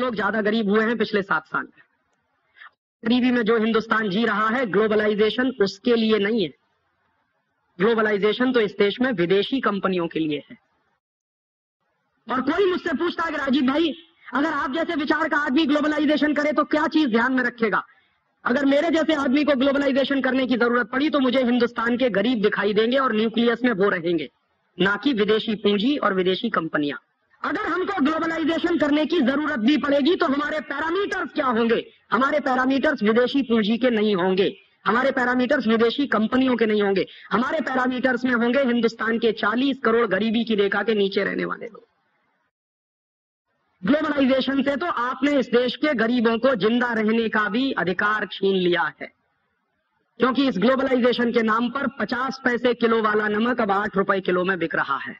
लोग ज्यादा गरीब हुए हैं पिछले 7 साल में। गरीबी में जो हिंदुस्तान जी रहा है, ग्लोबलाइजेशन उसके लिए नहीं है। ग्लोबलाइजेशन तो इस देश में विदेशी कंपनियों के लिए है। और कोई मुझसे पूछता है कि राजीव भाई, अगर आप जैसे विचार का आदमी ग्लोबलाइजेशन करे तो क्या चीज ध्यान में रखेगा? अगर मेरे जैसे आदमी को ग्लोबलाइजेशन करने की जरूरत पड़ी तो मुझे हिंदुस्तान के गरीब दिखाई देंगे और न्यूक्लियस में वो रहेंगे, ना कि विदेशी पूंजी और विदेशी कंपनियां। अगर हमको ग्लोबलाइजेशन करने की जरूरत भी पड़ेगी तो हमारे पैरामीटर्स क्या होंगे? हमारे पैरामीटर्स विदेशी पूंजी के नहीं होंगे, हमारे पैरामीटर्स विदेशी कंपनियों के नहीं होंगे, हमारे पैरामीटर्स में होंगे हिंदुस्तान के 40 करोड़ गरीबी की रेखा के नीचे रहने वाले लोग। ग्लोबलाइजेशन से तो आपने इस देश के गरीबों को जिंदा रहने का भी अधिकार छीन लिया है, क्योंकि इस ग्लोबलाइजेशन के नाम पर 50 पैसे किलो वाला नमक अब 8 रुपए किलो में बिक रहा है।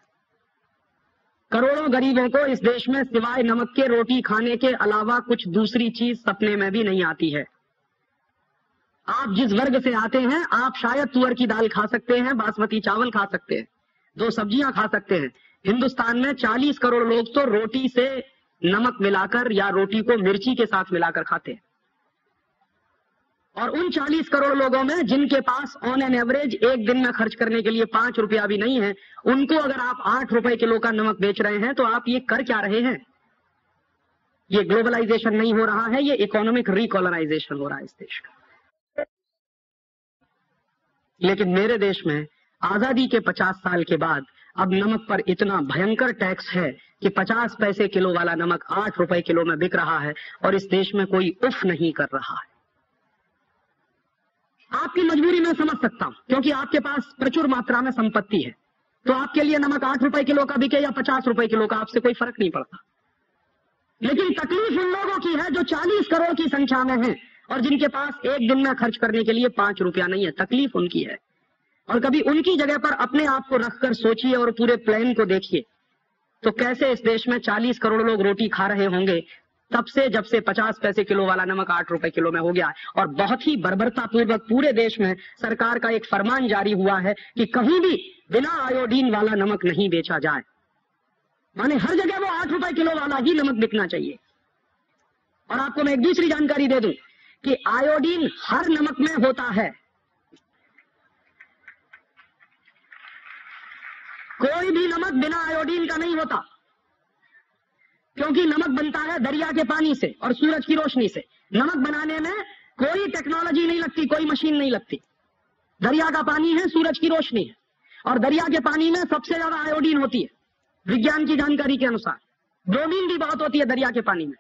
करोड़ों गरीबों को इस देश में सिवाय नमक के रोटी खाने के अलावा कुछ दूसरी चीज सपने में भी नहीं आती है। आप जिस वर्ग से आते हैं, आप शायद तुअर की दाल खा सकते हैं, बासमती चावल खा सकते हैं, 2 सब्जियां खा सकते हैं। हिंदुस्तान में 40 करोड़ लोग तो रोटी से नमक मिलाकर या रोटी को मिर्ची के साथ मिलाकर खाते हैं। और उन 40 करोड़ लोगों में जिनके पास ऑन एन एवरेज एक दिन में खर्च करने के लिए 5 रुपया भी नहीं है, उनको अगर आप 8 रुपए किलो का नमक बेच रहे हैं तो आप ये कर क्या रहे हैं? ये ग्लोबलाइजेशन नहीं हो रहा है, ये इकोनॉमिक रिकॉलोनाइजेशन हो रहा है इस देश का। लेकिन मेरे देश में आजादी के 50 साल के बाद अब नमक पर इतना भयंकर टैक्स है कि 50 पैसे किलो वाला नमक 8 रुपए किलो में बिक रहा है और इस देश में कोई उफ नहीं कर रहा है। आपकी मजबूरी मैं समझ सकता हूं, क्योंकि आपके पास प्रचुर मात्रा में संपत्ति है, तो आपके लिए नमक 8 रुपए किलो का बिके या 50 रुपए किलो का, आपसे कोई फर्क नहीं पड़ता। लेकिन तकलीफ उन लोगों की है जो 40 करोड़ की संख्या में हैं और जिनके पास एक दिन में खर्च करने के लिए 5 रुपया नहीं है। तकलीफ उनकी है। और कभी उनकी जगह पर अपने आप को रखकर सोचिए और पूरे प्लान को देखिए, तो कैसे इस देश में 40 करोड़ लोग रोटी खा रहे होंगे तब से जब से 50 पैसे किलो वाला नमक 8 रुपए किलो में हो गया। और बहुत ही बर्बरतापूर्वक पूरे देश में सरकार का एक फरमान जारी हुआ है कि कहीं भी बिना आयोडीन वाला नमक नहीं बेचा जाए, माने हर जगह वो 8 रुपए किलो वाला ही नमक बिकना चाहिए। और आपको मैं एक दूसरी जानकारी दे दूं कि आयोडीन हर नमक में होता है। कोई भी नमक बिना आयोडीन का नहीं होता, क्योंकि नमक बनता है दरिया के पानी से और सूरज की रोशनी से। नमक बनाने में कोई टेक्नोलॉजी नहीं लगती, कोई मशीन नहीं लगती। दरिया का पानी है, सूरज की रोशनी है, और दरिया के पानी में सबसे ज्यादा आयोडीन होती है विज्ञान की जानकारी के अनुसार। ब्रोमीन भी बहुत होती है दरिया के पानी में।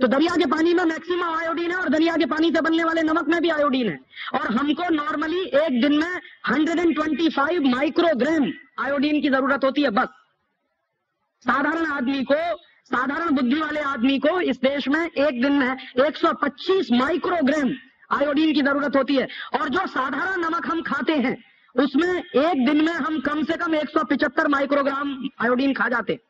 तो दरिया के पानी में मैक्सिमम आयोडीन है और दरिया के पानी से बनने वाले नमक में भी आयोडीन है। और हमको नॉर्मली एक दिन में 125 माइक्रोग्राम आयोडीन की जरूरत होती है बस। साधारण आदमी को, साधारण बुद्धि वाले आदमी को इस देश में एक दिन में 125 माइक्रोग्राम आयोडीन की जरूरत होती है। और जो साधारण नमक हम खाते हैं उसमें एक दिन में हम कम से कम 175 माइक्रोग्राम आयोडीन खा जाते हैं,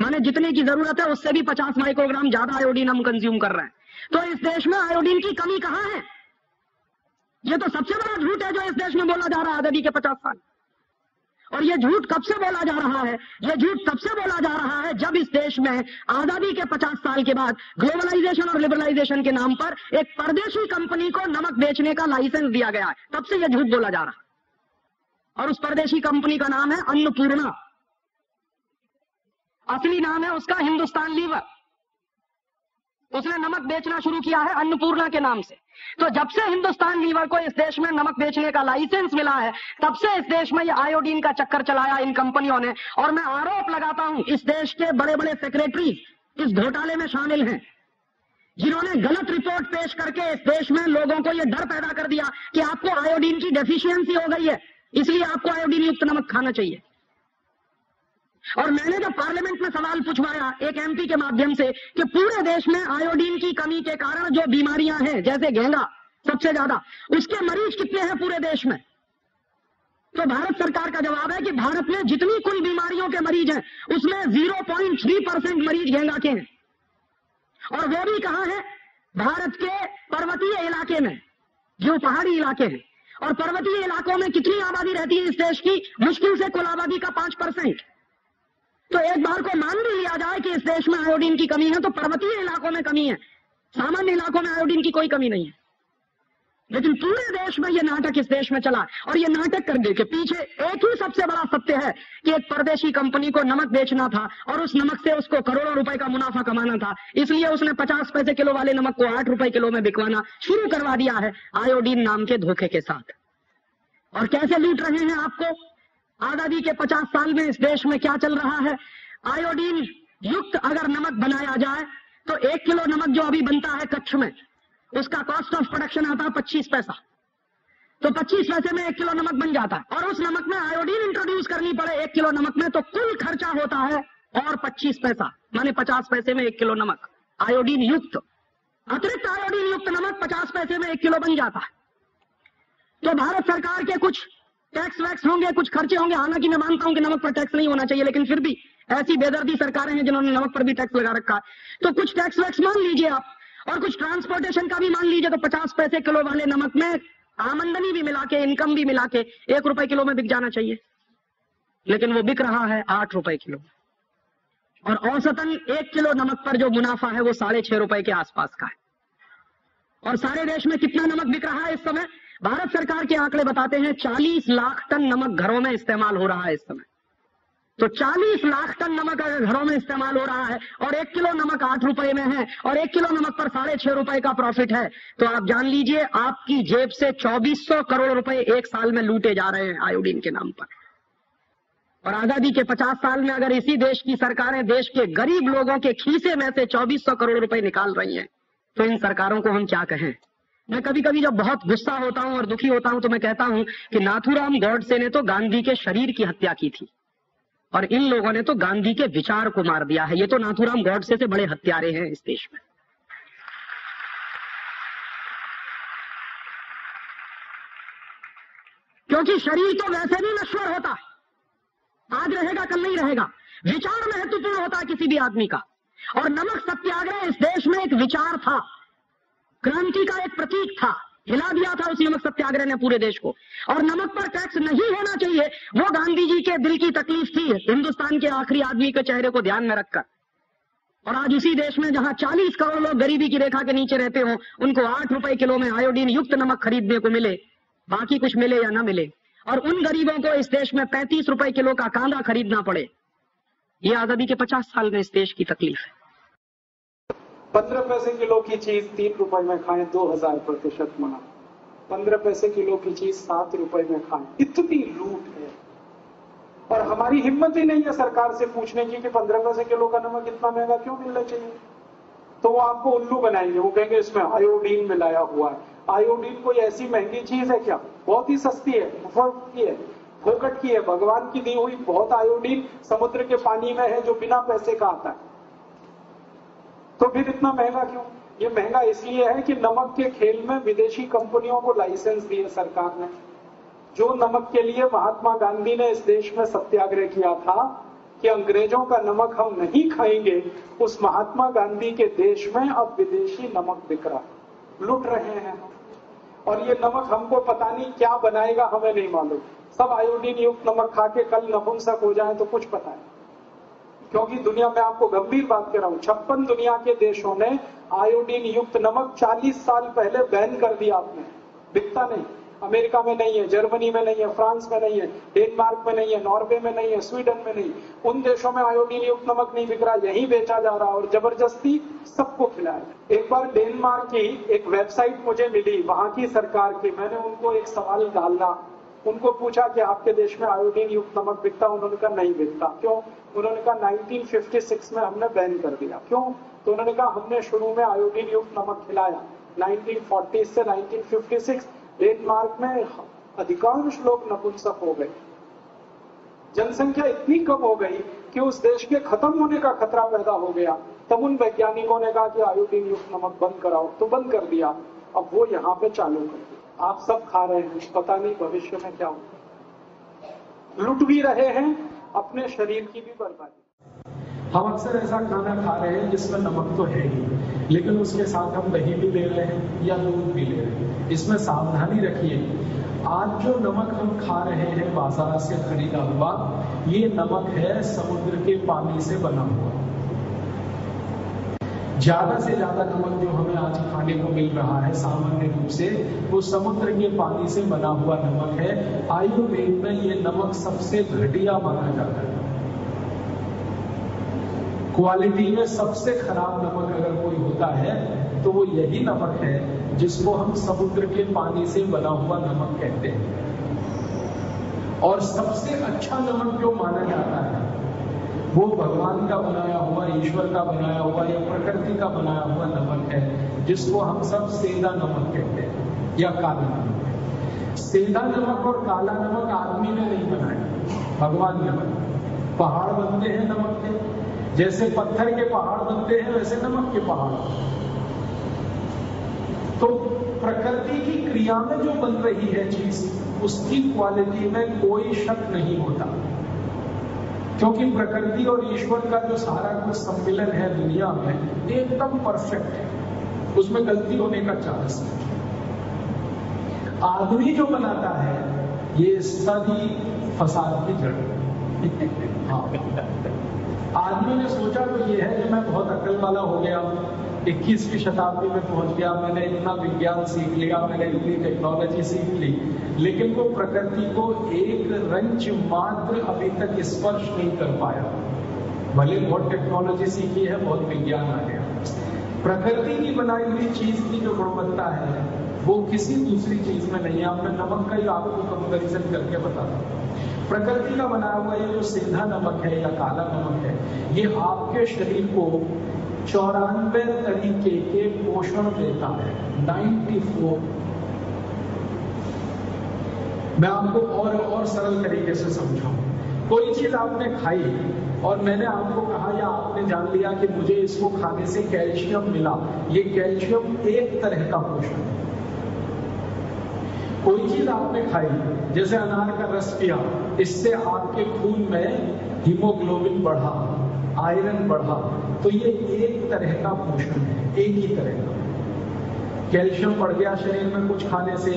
माने जितने की जरूरत है उससे भी 50 माइक्रोग्राम ज्यादा आयोडीन हम कंज्यूम कर रहे हैं। तो इस देश में आयोडीन की कमी कहाँ है? यह तो सबसे बड़ा झूठ है जो इस देश में बोला जा रहा है आजादी के 50 साल। और ये झूठ कब से बोला जा रहा है? ये झूठ तब से बोला जा रहा है जब इस देश में आजादी के 50 साल के बाद ग्लोबलाइजेशन और लिबरलाइजेशन के नाम पर एक परदेशी कंपनी को नमक बेचने का लाइसेंस दिया गया है। तब से ये झूठ बोला जा रहा है। और उस परदेशी कंपनी का नाम है अन्नपूर्णा, असली नाम है उसका हिंदुस्तान लीवर। उसने नमक बेचना शुरू किया है अन्नपूर्णा के नाम से। तो जब से हिंदुस्तान लीवर को इस देश में नमक बेचने का लाइसेंस मिला है तब से इस देश में ये आयोडीन का चक्कर चलाया इन कंपनियों ने। और मैं आरोप लगाता हूं इस देश के बड़े बड़े सेक्रेटरी इस घोटाले में शामिल हैं, जिन्होंने गलत रिपोर्ट पेश करके इस देश में लोगों को यह डर पैदा कर दिया कि आपको आयोडीन की डेफिशिएंसी हो गई है, इसलिए आपको आयोडीन युक्त नमक खाना चाहिए। और मैंने जब पार्लियामेंट में सवाल पूछवाया एक एमपी के माध्यम से कि पूरे देश में आयोडीन की कमी के कारण जो बीमारियां हैं जैसे घेंगा सबसे ज्यादा, उसके मरीज कितने हैं पूरे देश में, तो भारत सरकार का जवाब है कि भारत में जितनी कुल बीमारियों के मरीज हैं उसमें 0.3% मरीज घेंगा के हैं। और वो भी कहां है? भारत के पर्वतीय इलाके में, जो पहाड़ी इलाके हैं। और पर्वतीय इलाकों में कितनी आबादी रहती है इस देश की? मुश्किल से कुल आबादी का 5%। तो एक बार को मान भी लिया जाए कि इस देश में आयोडीन की कमी है तो पर्वतीय इलाकों में कमी है, सामान्य इलाकों में आयोडीन की कोई कमी नहीं है। लेकिन पूरे देश में यह नाटक इस देश में चला और यह नाटक करने के पीछे एक ही सबसे बड़ा सत्य है कि एक परदेशी कंपनी को नमक बेचना था और उस नमक से उसको करोड़ों रुपए का मुनाफा कमाना था, इसलिए उसने 50 पैसे किलो वाले नमक को 8 रुपए किलो में बिकवाना शुरू करवा दिया है आयोडीन नाम के धोखे के साथ। और कैसे लूट रहे हैं आपको? आजादी के 50 साल में इस देश में क्या चल रहा है? आयोडीन युक्त अगर नमक बनाया जाए तो 1 किलो नमक जो अभी बनता है कच्छ में, उसका कॉस्ट ऑफ प्रोडक्शन आता है 25 पैसा। तो 25 पैसे में 1 किलो नमक बन जाता है और उस नमक में आयोडीन इंट्रोड्यूस करनी पड़े 1 किलो नमक में, तो कुल खर्चा होता है और 25 पैसा, माने 50 पैसे में 1 किलो नमक आयोडीन युक्त। अतिरिक्त आयोडीन युक्त नमक 50 पैसे में 1 किलो बन जाता है। तो भारत सरकार के कुछ टैक्स वैक्स होंगे, कुछ खर्चे होंगे, हालांकि मैं मानता हूं कि नमक पर टैक्स नहीं होना चाहिए, लेकिन फिर भी ऐसी बेदर्दी सरकारें हैं जिन्होंने नमक पर भी टैक्स लगा रखा है। तो कुछ टैक्स वैक्स मान लीजिए आप और कुछ ट्रांसपोर्टेशन का भी मान लीजिए, तो 50 पैसे किलो वाले नमक में आमदनी भी मिला के, इनकम भी मिला के 1 रुपए किलो में बिक जाना चाहिए, लेकिन वो बिक रहा है 8 रुपए किलो। और औसतन 1 किलो नमक पर जो मुनाफा है वो 6.5 रुपए के आसपास का है। और सारे देश में कितना नमक बिक रहा है इस समय? भारत सरकार के आंकड़े बताते हैं 40 लाख टन नमक घरों में इस्तेमाल हो रहा है इस समय। तो 40 लाख टन नमक अगर घरों में इस्तेमाल हो रहा है और 1 किलो नमक 8 रुपए में है और 1 किलो नमक पर 6.5 रुपए का प्रॉफिट है, तो आप जान लीजिए आपकी जेब से 2400 करोड़ रुपए एक साल में लूटे जा रहे हैं आयोडीन के नाम पर। और आजादी के 50 साल में अगर इसी देश की सरकारें देश के गरीब लोगों के खीसे में से 2400 करोड़ रुपए निकाल रही हैं, तो इन सरकारों को हम क्या कहें। मैं कभी कभी जब बहुत गुस्सा होता हूं और दुखी होता हूं तो मैं कहता हूं कि नाथूराम गौडसे ने तो गांधी के शरीर की हत्या की थी और इन लोगों ने तो गांधी के विचार को मार दिया है। ये तो नाथूराम गौडसे से बड़े हत्यारे हैं इस देश में। क्योंकि शरीर तो वैसे भी नश्वर होता है, आज रहेगा कल नहीं रहेगा। विचार महत्वपूर्ण होता है किसी भी आदमी का, और नमक सत्याग्रह इस देश में एक विचार था, क्रांति का एक प्रतीक था, हिला दिया था उस नमक सत्याग्रह ने पूरे देश को। और नमक पर टैक्स नहीं होना चाहिए वो गांधी जी के दिल की तकलीफ थी, हिंदुस्तान के आखिरी आदमी के चेहरे को ध्यान में रखकर। और आज उसी देश में जहां 40 करोड़ लोग गरीबी की रेखा के नीचे रहते हो, उनको 8 रुपए किलो में आयोडीन युक्त नमक खरीदने को मिले, बाकी कुछ मिले या ना मिले, और उन गरीबों को इस देश में 35 रुपए किलो का कांदा खरीदना पड़े। ये आजादी के 50 साल में इस देश की तकलीफ है। 15 पैसे किलो की चीज 3 रुपए में खाएं, 2000% मना। 15 पैसे किलो की चीज 7 रुपए में खाएं, इतनी लूट है। और हमारी हिम्मत ही नहीं है सरकार से पूछने की कि 15 पैसे किलो का नमक इतना महंगा क्यों मिलना चाहिए। तो वो आपको उल्लू बनाएंगे, वो कहेंगे इसमें आयोडीन मिलाया हुआ है। आयोडीन कोई ऐसी महंगी चीज है क्या? बहुत ही सस्ती है, मुफ्त की है, फोकट की है, भगवान की दी हुई। बहुत आयोडीन समुद्र के पानी में है जो बिना पैसे का आता है, तो फिर इतना महंगा क्यों? ये महंगा इसलिए है कि नमक के खेल में विदेशी कंपनियों को लाइसेंस दिए सरकार ने। जो नमक के लिए महात्मा गांधी ने इस देश में सत्याग्रह किया था कि अंग्रेजों का नमक हम नहीं खाएंगे, उस महात्मा गांधी के देश में अब विदेशी नमक बिक रहा, लूट रहे हैं। और ये नमक हमको पता नहीं क्या बनाएगा, हमें नहीं मालूम। सब आयोडीन युक्त नमक खा के कल नपुंसक हो जाए तो कुछ पता है, क्योंकि दुनिया में आपको गंभीर बात कर रहा हूं, 56 दुनिया के देशों ने आयोडीन युक्त नमक 40 साल पहले बैन कर दिया। आपने बिकता नहीं, अमेरिका में नहीं है, जर्मनी में नहीं है, फ्रांस में नहीं है, डेनमार्क में नहीं है, नॉर्वे में नहीं है, स्वीडन में नहीं। उन देशों में आयोडीन युक्त नमक नहीं बिक रहा, यही बेचा जा रहा और जबरदस्ती सबको खिलाया। एक बार डेनमार्क की एक वेबसाइट मुझे मिली वहां की सरकार की, मैंने उनको एक सवाल डाला, उनको पूछा कि आपके देश में आयोडीन युक्त नमक बिकता? उन्होंने कहा नहीं बिकता। क्यों? उन्होंने कहा 1956 में हमने बैन कर दिया। क्यों? तो उन्होंने कहा हमने शुरू में आयोडीन युक्त नमक खिलाया। 1940 से 1956 डेनमार्क में अधिकांश लोग नपुंसक हो गए, जनसंख्या इतनी कम हो गई कि उस देश के खत्म होने का खतरा पैदा हो गया। तब उन वैज्ञानिकों ने कहा कि आयोडीन युक्त नमक बंद कराओ, तो बंद कर दिया। अब वो यहाँ पे चालू कर दिया, आप सब खा रहे हैं, पता नहीं भविष्य में क्या होगा। लूट भी रहे हैं, अपने शरीर की भी बर्बादी। हम अक्सर ऐसा खाना खा रहे हैं जिसमें नमक तो है ही, लेकिन उसके साथ हम दही भी ले रहे हैं या दूध भी ले रहे हैं। इसमें सावधानी रखिए, आज जो नमक हम खा रहे हैं बाजार से खरीदा हुआ, ये नमक है समुद्र के पानी से बना हुआ। ज्यादा से ज्यादा नमक जो हमें आज खाने को मिल रहा है सामान्य रूप से, वो समुद्र के पानी से बना हुआ नमक है। आयुर्वेद में ये नमक सबसे घटिया माना जाता है, क्वालिटी में सबसे खराब नमक अगर कोई होता है तो वो यही नमक है जिसको हम समुद्र के पानी से बना हुआ नमक कहते हैं। और सबसे अच्छा नमक जो माना जाता है वो भगवान का बनाया हुआ, ईश्वर का बनाया हुआ या प्रकृति का बनाया हुआ नमक है, जिसको हम सब सेंधा नमक कहते हैं या काला नमक। सेंधा नमक और काला नमक आदमी ने नहीं बनाया, भगवान ने बनाया। पहाड़ बनते हैं नमक के, जैसे पत्थर के पहाड़ बनते हैं वैसे नमक के पहाड़। तो प्रकृति की क्रिया में जो बन रही है चीज, उसकी क्वालिटी में कोई शक नहीं होता, क्योंकि प्रकृति और ईश्वर का जो सारा कुछ सम्मिलन है दुनिया में एकदम परफेक्ट है, उसमें गलती होने का चांस नहीं। आदमी जो बनाता है ये सभी फसाद की जड़। हाँ, आदमी ने सोचा तो ये है कि मैं बहुत अक्ल वाला हो गया, 21वीं शताब्दी में पहुंच गया, मैंने इतना विज्ञान सीख लिया, मैंने इतनी टेक्नोलॉजी सीख ली, लेकिन वो प्रकृति को एक रंच मात्र अभी तक स्पर्श नहीं कर पाया। भले बहुत टेक्नोलॉजी सीखी है, बहुत विज्ञान आ गया, प्रकृति की बनाई हुई चीज की जो गुणवत्ता है वो किसी दूसरी चीज में नहीं है। आपने नमक का ही आपको कंपेरिजन करके बताया, प्रकृति का बनाया हुआ ये जो सीधा नमक है या काला नमक है, ये आपके शरीर को 94 तरीके के पोषण देता है, 94। मैं आपको और सरल तरीके से समझाऊं, कोई चीज आपने खाई और मैंने आपको कहा या आपने जान लिया कि मुझे इसको खाने से कैल्शियम मिला, ये कैल्शियम एक तरह का पोषण है। कोई चीज आपने खाई, जैसे अनार का रस पिया, इससे आपके खून में हीमोग्लोबिन बढ़ा, आयरन बढ़ा, तो ये एक तरह का पोषण है, एक ही तरह का। कैल्शियम बढ़ गया शरीर में कुछ खाने से,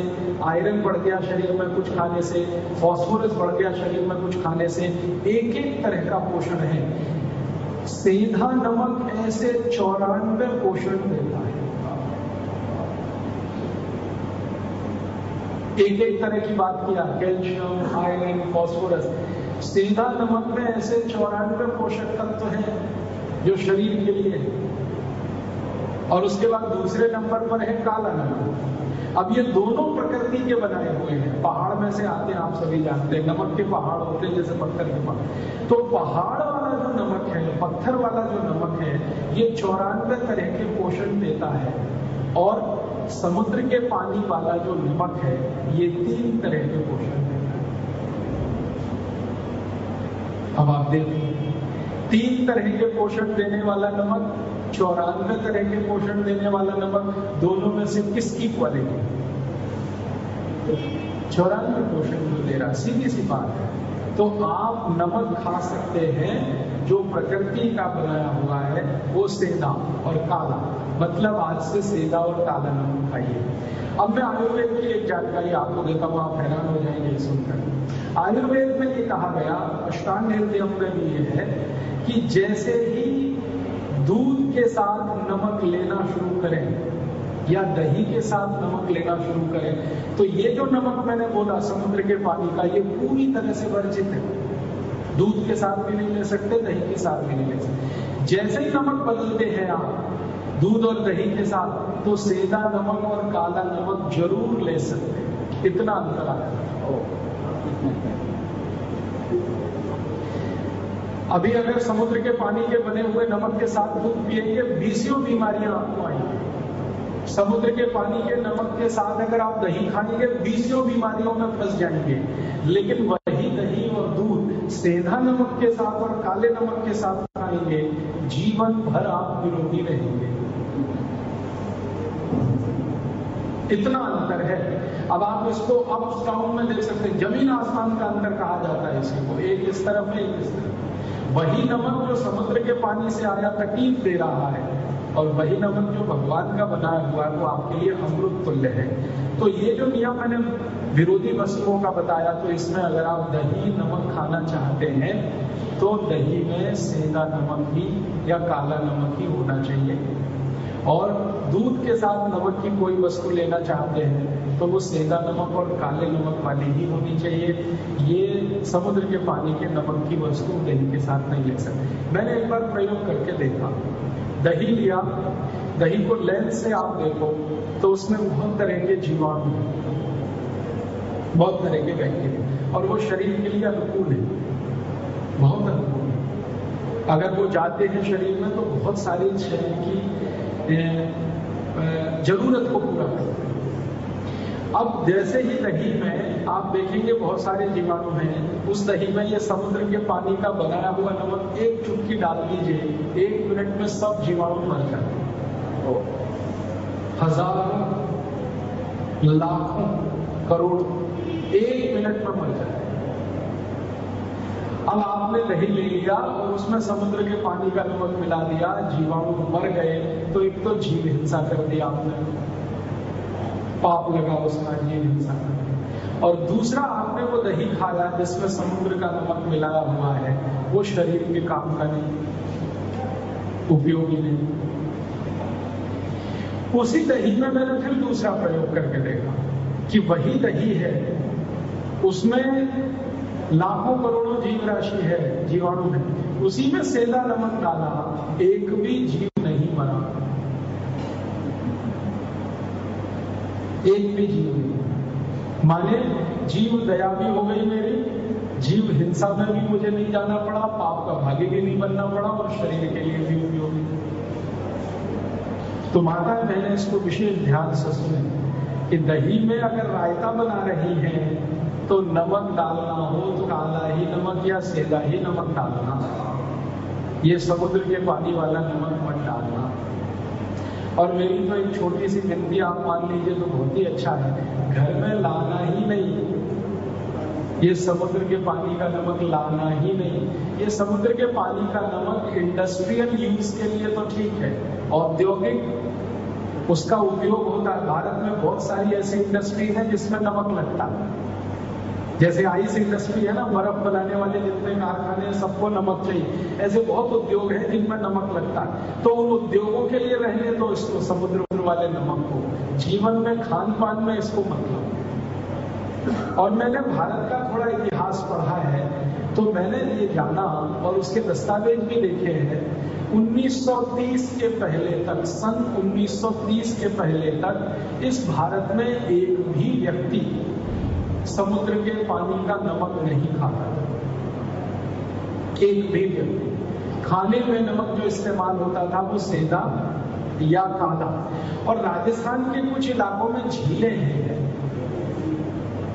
आयरन बढ़ गया शरीर में कुछ खाने से, फास्फोरस बढ़ गया शरीर में कुछ खाने से, एक एक तरह का पोषण है। सीधा नमक ऐसे 94 पोषण देता है, एक एक तरह की बात किया, कैल्शियम, आयरन, फास्फोरस। सीधा नमक में ऐसे 94 पोषक तत्व हैं जो शरीर के लिए है। और उसके बाद दूसरे नंबर पर है काला नमक। अब ये दोनों प्रकृति के बनाए हुए हैं, पहाड़ में से आते हैं, आप सभी जानते हैं, नमक के पहाड़ होते हैं जैसे पत्थर के पहाड़। तो पहाड़ वाला जो नमक है, पत्थर वाला जो नमक है, ये 94 तरह के पोषण देता है। और समुद्र के पानी वाला जो नमक है ये 3 तरह के पोषण देता है। अब आप देखिए, 3 तरह के पोषण देने वाला नमक, 94 तरह के पोषण देने वाला नमक, दोनों में से किसकी क्वालिटी? 94 पोषण जो दे रहा, सीधी सी बात है। तो आप नमक खा सकते हैं जो प्रकृति का बनाया हुआ है, वो सेंधा और काला, मतलब आज से सेंधा और काला नमक खाइए। अब मैं आयुर्वेद की एक जानकारी आपको देता हूँ, आप हैरान हो जाएंगे ये सुनकर। आयुर्वेद में ये कहा गया, अष्टांग हृदय में ये है कि जैसे ही दूध के साथ नमक लेना शुरू करें या दही के साथ नमक लेना शुरू करें, तो ये जो नमक मैंने बोला समुद्र के पानी का, ये पूरी तरह से वर्जित है। दूध के साथ भी नहीं ले सकते, दही के साथ भी नहीं ले सकते। जैसे ही नमक बदलते हैं आप दूध और दही के साथ, तो सेंधा नमक और काला नमक जरूर ले सकते हैं। इतना अंतर है। अभी अगर समुद्र के पानी के बने हुए नमक के साथ दूध पिएंगे, 20 बीमारियां आपको आएंगी। समुद्र के पानी के नमक के साथ अगर आप दही खाएंगे, 20 बीमारियों में फंस जाएंगे। लेकिन वही दही और दूध सेंधा नमक के साथ और काले नमक के साथ खाएंगे, जीवन भर आप निरोगी रहेंगे। इतना अंतर है। अब आप इसको अप डाउन में देख सकते हैं, जमीन आसमान का अंतर कहा जाता है इसी को, एक इस तरफ है, एक इस तरफ। वही नमक जो समुद्र के पानी से आया तकलीफ दे रहा है, और वही नमक जो भगवान का बनाया हुआ है वो आपके लिए अमृत तुल्य है। तो ये जो नियम मैंने विरोधी वस्तुओं का बताया, तो इसमें अगर आप दही नमक खाना चाहते हैं तो दही में सेंधा नमक ही या काला नमक ही होना चाहिए, और दूध के साथ नमक की कोई वस्तु लेना चाहते हैं तो वो सेंधा नमक और काले नमक वाली ही होनी चाहिए। ये समुद्र के पानी के नमक की वस्तु दही के साथ नहीं ले सकते। मैंने एक बार प्रयोग करके देखा, दही लिया, दही को लेंस से आप देखो तो उसमें बहुत तरह के जीवाणु, बहुत तरह के बैक्टीरिया, और वो शरीर के लिए अनुकूल है, बहुत अनुकूल है। अगर वो जाते हैं शरीर में तो बहुत सारी शरीर की जरूरत को पूरा करते हैं। अब जैसे ही दही में आप देखेंगे बहुत सारे जीवाणु हैं, उस दही में ये समुद्र के पानी का बनाया हुआ नमक एक चुटकी डाल दीजिए, 1 मिनट में सब जीवाणु मर जाते हैं। हजारों लाखों करोड़ों 1 मिनट में मर जाते हैं। अब आपने दही ले लिया और उसमें समुद्र के पानी का नमक मिला दिया, जीवाणु मर गए। तो एक तो जीव हिंसा कर दिया आपने, पाप लगा उसका, जीव हिंसा कर। और दूसरा आपने वो दही खाया जिसमें समुद्र का नमक मिलाया हुआ है, वो शरीर के काम का नहीं, उपयोगी नहीं। उसी दही में मैंने फिर दूसरा प्रयोग करके देखा कि वही दही है, उसमें लाखों करोड़ों जीव राशि है, जीवाणु है, उसी में सेंधा नमक डाला, एक भी जीव नहीं मरा, एक भी जीव नहीं। माने जीव दया भी हो गई मेरी, जीव हिंसा में भी मुझे नहीं जाना पड़ा, पाप का भागी भी नहीं बनना पड़ा, और शरीर के लिए भी उपयोगी। तो माता बहने इसको विशेष ध्यान से सुने कि दही में अगर रायता बना रही है तो नमक डालना हो तो काला ही नमक या सेंधा ही नमक डालना, ये समुद्र के पानी वाला नमक मत डालना। और मेरी तो एक छोटी सी विनती आप मान लीजिए तो बहुत ही अच्छा है, घर में लाना ही नहीं, ये समुद्र के पानी का नमक लाना ही नहीं। ये समुद्र के पानी का नमक इंडस्ट्रियल यूज के लिए तो ठीक है, औद्योगिक उसका उपयोग होता है। भारत में बहुत सारी ऐसी इंडस्ट्री है जिसमें नमक लगता है, जैसे आइस इंडस्ट्री है ना, बर्फ बनाने वाले जितने कारखाने हैं सबको नमक चाहिए। ऐसे बहुत उद्योग हैं जिनमें नमक लगता है, तो उन उद्योगों के लिए रहने तो इसको समुद्र वाले नमक को, जीवन में खान पान में इसको मतलब। और मैंने भारत का थोड़ा इतिहास पढ़ा है तो मैंने ये जाना और उसके दस्तावेज भी देखे हैं, 1930 के पहले तक, सन 1930 के पहले तक इस भारत में एक भी व्यक्ति समुद्र के पानी का नमक नहीं खाता, एक भी व्यक्ति। खाने में नमक जो इस्तेमाल होता था वो सेंधा या काला। और राजस्थान के कुछ इलाकों में झीलें हैं,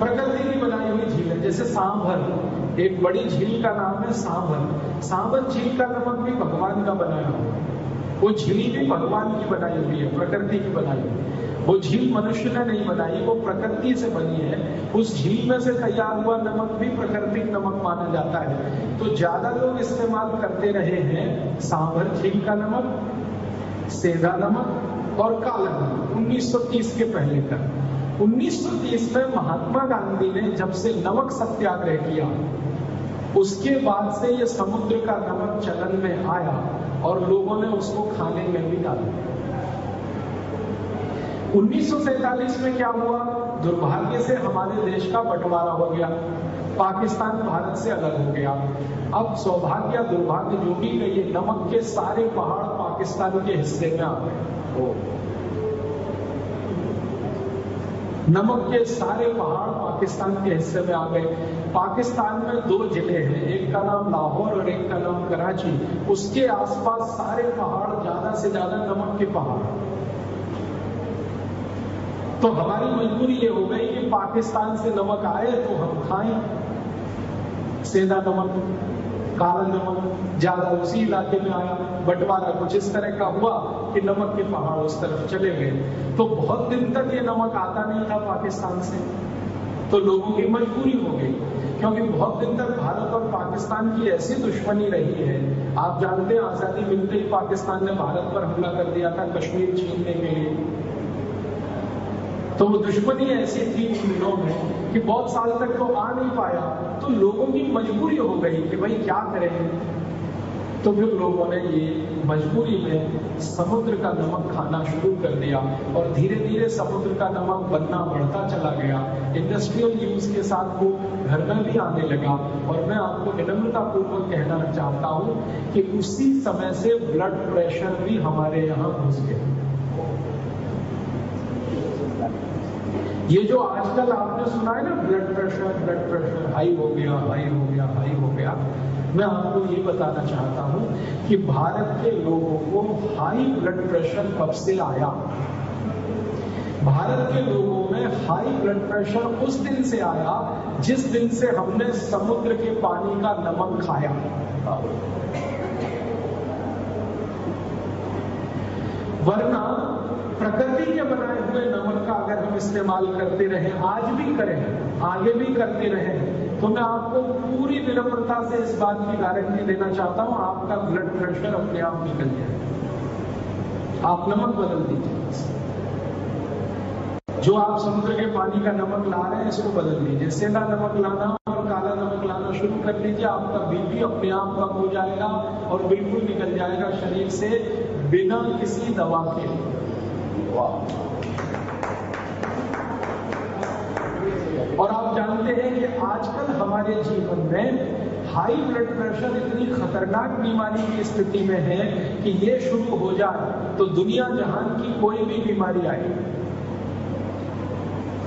प्रकृति की बनाई हुई झीलें, जैसे सांभर, एक बड़ी झील का नाम है सांभर। सांभर झील का नमक भी भगवान का बनाया हुआ है, वो झील भी भगवान की बनाई हुई है, प्रकृति की बनाई हुई है। वो झील मनुष्य ने नहीं बनाई, वो प्रकृति से बनी है। उस झील में से तैयार हुआ नमक भी प्राकृतिक नमक माना जाता है। तो ज्यादा लोग इस्तेमाल करते रहे हैं सांभर झील का नमक, सेंधा नमक और काला नमक, 1930 के पहले का। 1930 में महात्मा गांधी ने जब से नमक सत्याग्रह किया, उसके बाद से ये समुद्र का नमक चलन में आया और लोगों ने उसको खाने में भी डाला। 1947 में क्या हुआ, दुर्भाग्य से हमारे देश का बंटवारा हो गया, पाकिस्तान भारत से अलग हो गया। अब सौभाग्य दुर्भाग्य जो भी ये नमक के सारे पहाड़ पाकिस्तान के हिस्से में आ गए, नमक के सारे पहाड़ पाकिस्तान के हिस्से में आ गए। पाकिस्तान में 2 जिले हैं, एक का नाम लाहौर और एक का नाम कराची। उसके आसपास सारे पहाड़, ज्यादा से ज्यादा नमक के पहाड़। तो हमारी मजबूरी ये हो गई कि पाकिस्तान से नमक आए तो हम खाएं सेंधा नमक, काला नमक ज्यादा उसी इलाके में आया। बंटवारा कुछ इस तरह का हुआ कि नमक के पहाड़ उस तरफ चले गए। तो बहुत दिन तक ये नमक आता नहीं था पाकिस्तान से, तो लोगों की मजबूरी हो गई, क्योंकि बहुत दिन तक भारत और पाकिस्तान की ऐसी दुश्मनी रही है। आप जानते हैं आजादी मिलते ही पाकिस्तान ने भारत पर हमला कर दिया था कश्मीर छीनने के लिए, तो वो दुश्मनी ऐसी थी चीनों में कि बहुत साल तक वो आ नहीं पाया, तो लोगों की मजबूरी हो गई कि भाई क्या करें, तो फिर लोगों ने ये मजबूरी में समुद्र का नमक खाना शुरू कर दिया और धीरे धीरे समुद्र का नमक बनना बढ़ता चला गया। इंडस्ट्रियल यूज के साथ वो घर में भी आने लगा। और मैं आपको विनम्रतापूर्वक कहना चाहता हूँ कि उसी समय से ब्लड प्रेशर भी हमारे यहाँ घुस गया। ये जो आजकल आपने सुना है ना, ब्लड प्रेशर हाई हो गया, मैं आपको ये बताना चाहता हूँ कि भारत के लोगों को हाई ब्लड प्रेशर कब से आया। भारत के लोगों में हाई ब्लड प्रेशर उस दिन से आया जिस दिन से हमने समुद्र के पानी का नमक खाया। वरना प्रकृति के बनाए हुए नमक का अगर हम इस्तेमाल करते रहे, आज भी करें, आगे भी करते रहे, तो मैं आपको पूरी विनम्रता से इस बात की गारंटी देना चाहता हूं, आपका ब्लड प्रेशर अपने आप निकल जाए। आप नमक बदल दीजिए, जो आप समुद्र के पानी का नमक ला रहे हैं इसको बदल दीजिए, सेंधा नमक लाना और काला नमक लाना शुरू कर दीजिए। आपका बीपी अपने आप कम हो जाएगा और बिल्कुल निकल जाएगा शरीर से बिना किसी दवा के। और आप जानते हैं कि आजकल हमारे जीवन में हाई ब्लड प्रेशर इतनी खतरनाक बीमारी की स्थिति में है कि ये शुरू हो जाए तो दुनिया जहान की कोई भी बीमारी आए।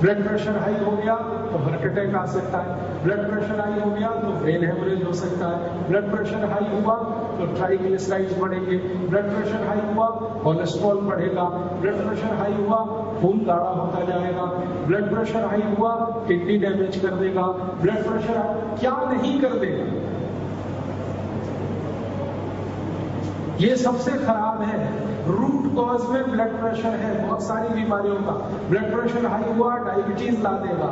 ब्लड प्रेशर हाई हो गया तो हार्ट अटैक आ सकता है, ब्लड प्रेशर हाई हो गया तो ब्रेन हेमरेज हो सकता है, ब्लड प्रेशर हाई हुआ तो ट्राइग्लिसराइड्स बढ़ेंगे, ब्लड प्रेशर हाई हुआ कोलेस्ट्रॉल बढ़ेगा, ब्लड प्रेशर हाई हुआ खून गाढ़ा होता जाएगा, ब्लड प्रेशर हाई हुआ किडनी डैमेज कर देगा, ब्लड प्रेशर क्या नहीं कर देगा। ये सबसे खराब है, रूट कॉज में ब्लड प्रेशर है बहुत सारी बीमारियों का। ब्लड प्रेशर हाई हुआ डायबिटीज ला देगा,